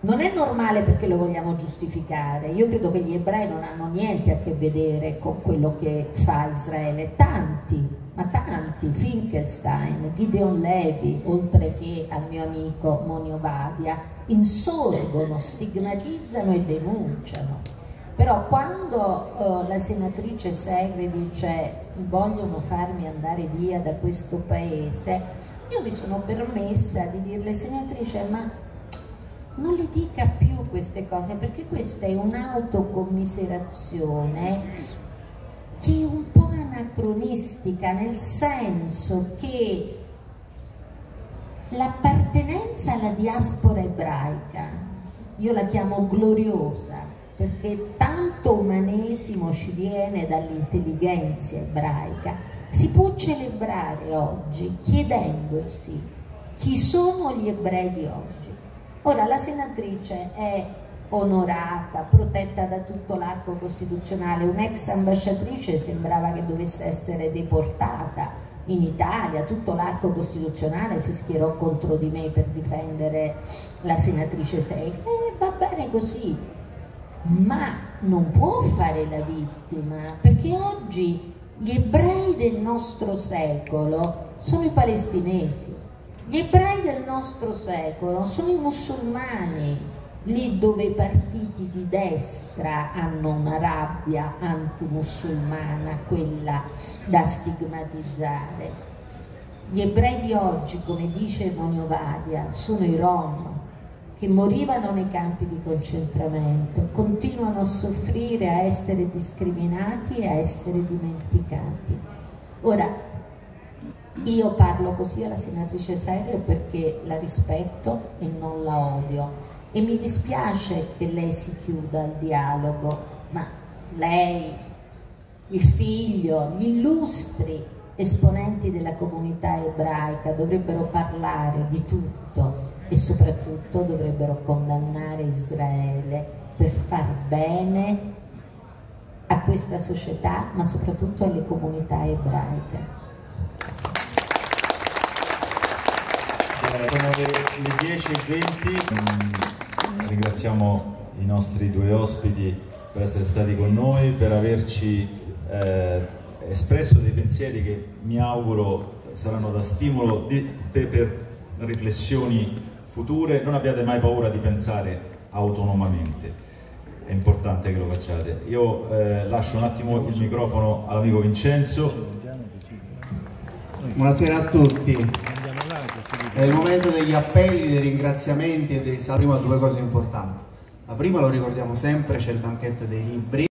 non è normale perché lo vogliamo giustificare. Io credo che gli ebrei non hanno niente a che vedere con quello che fa Israele, tanti, ma tanti, Finkelstein, Gideon Levi, oltre che al mio amico Moni Ovadia, insorgono, stigmatizzano e denunciano. Però quando eh, la senatrice Segre dice vogliono farmi andare via da questo paese, io mi sono permessa di dirle: senatrice, ma non le dica più queste cose, perché questa è un'autocommiserazione che è un po' anacronistica, nel senso che l'appartenenza alla diaspora ebraica, io la chiamo gloriosa, perché tanto umanesimo ci viene dall'intelligenza ebraica, si può celebrare oggi chiedendosi chi sono gli ebrei di oggi. Ora, la senatrice è onorata, protetta da tutto l'arco costituzionale, un'ex ambasciatrice sembrava che dovesse essere deportata in Italia, tutto l'arco costituzionale si schierò contro di me per difendere la senatrice Segre, e va bene così, ma non può fare la vittima, perché oggi gli ebrei del nostro secolo sono i palestinesi. Gli ebrei del nostro secolo sono i musulmani, lì dove i partiti di destra hanno una rabbia antimusulmana, quella da stigmatizzare. Gli ebrei di oggi, come dice Moni Ovadia, sono i rom che morivano nei campi di concentramento, continuano a soffrire, a essere discriminati e a essere dimenticati. Ora, io parlo così alla senatrice Segre perché la rispetto e non la odio, e mi dispiace che lei si chiuda al dialogo, ma lei, il figlio, gli illustri esponenti della comunità ebraica dovrebbero parlare di tutto e soprattutto dovrebbero condannare Israele per far bene a questa società, ma soprattutto alle comunità ebraiche. Sono le dieci e venti. Ringraziamo i nostri due ospiti per essere stati con noi, per averci eh, espresso dei pensieri che mi auguro saranno da stimolo di, per, per riflessioni future. Non abbiate mai paura di pensare autonomamente, è importante che lo facciate. Io eh, lascio un attimo il microfono all'amico Vincenzo. Buonasera a tutti. È il momento degli appelli, dei ringraziamenti e dei saluti. Prima due cose importanti. La prima, lo ricordiamo sempre, c'è il banchetto dei libri.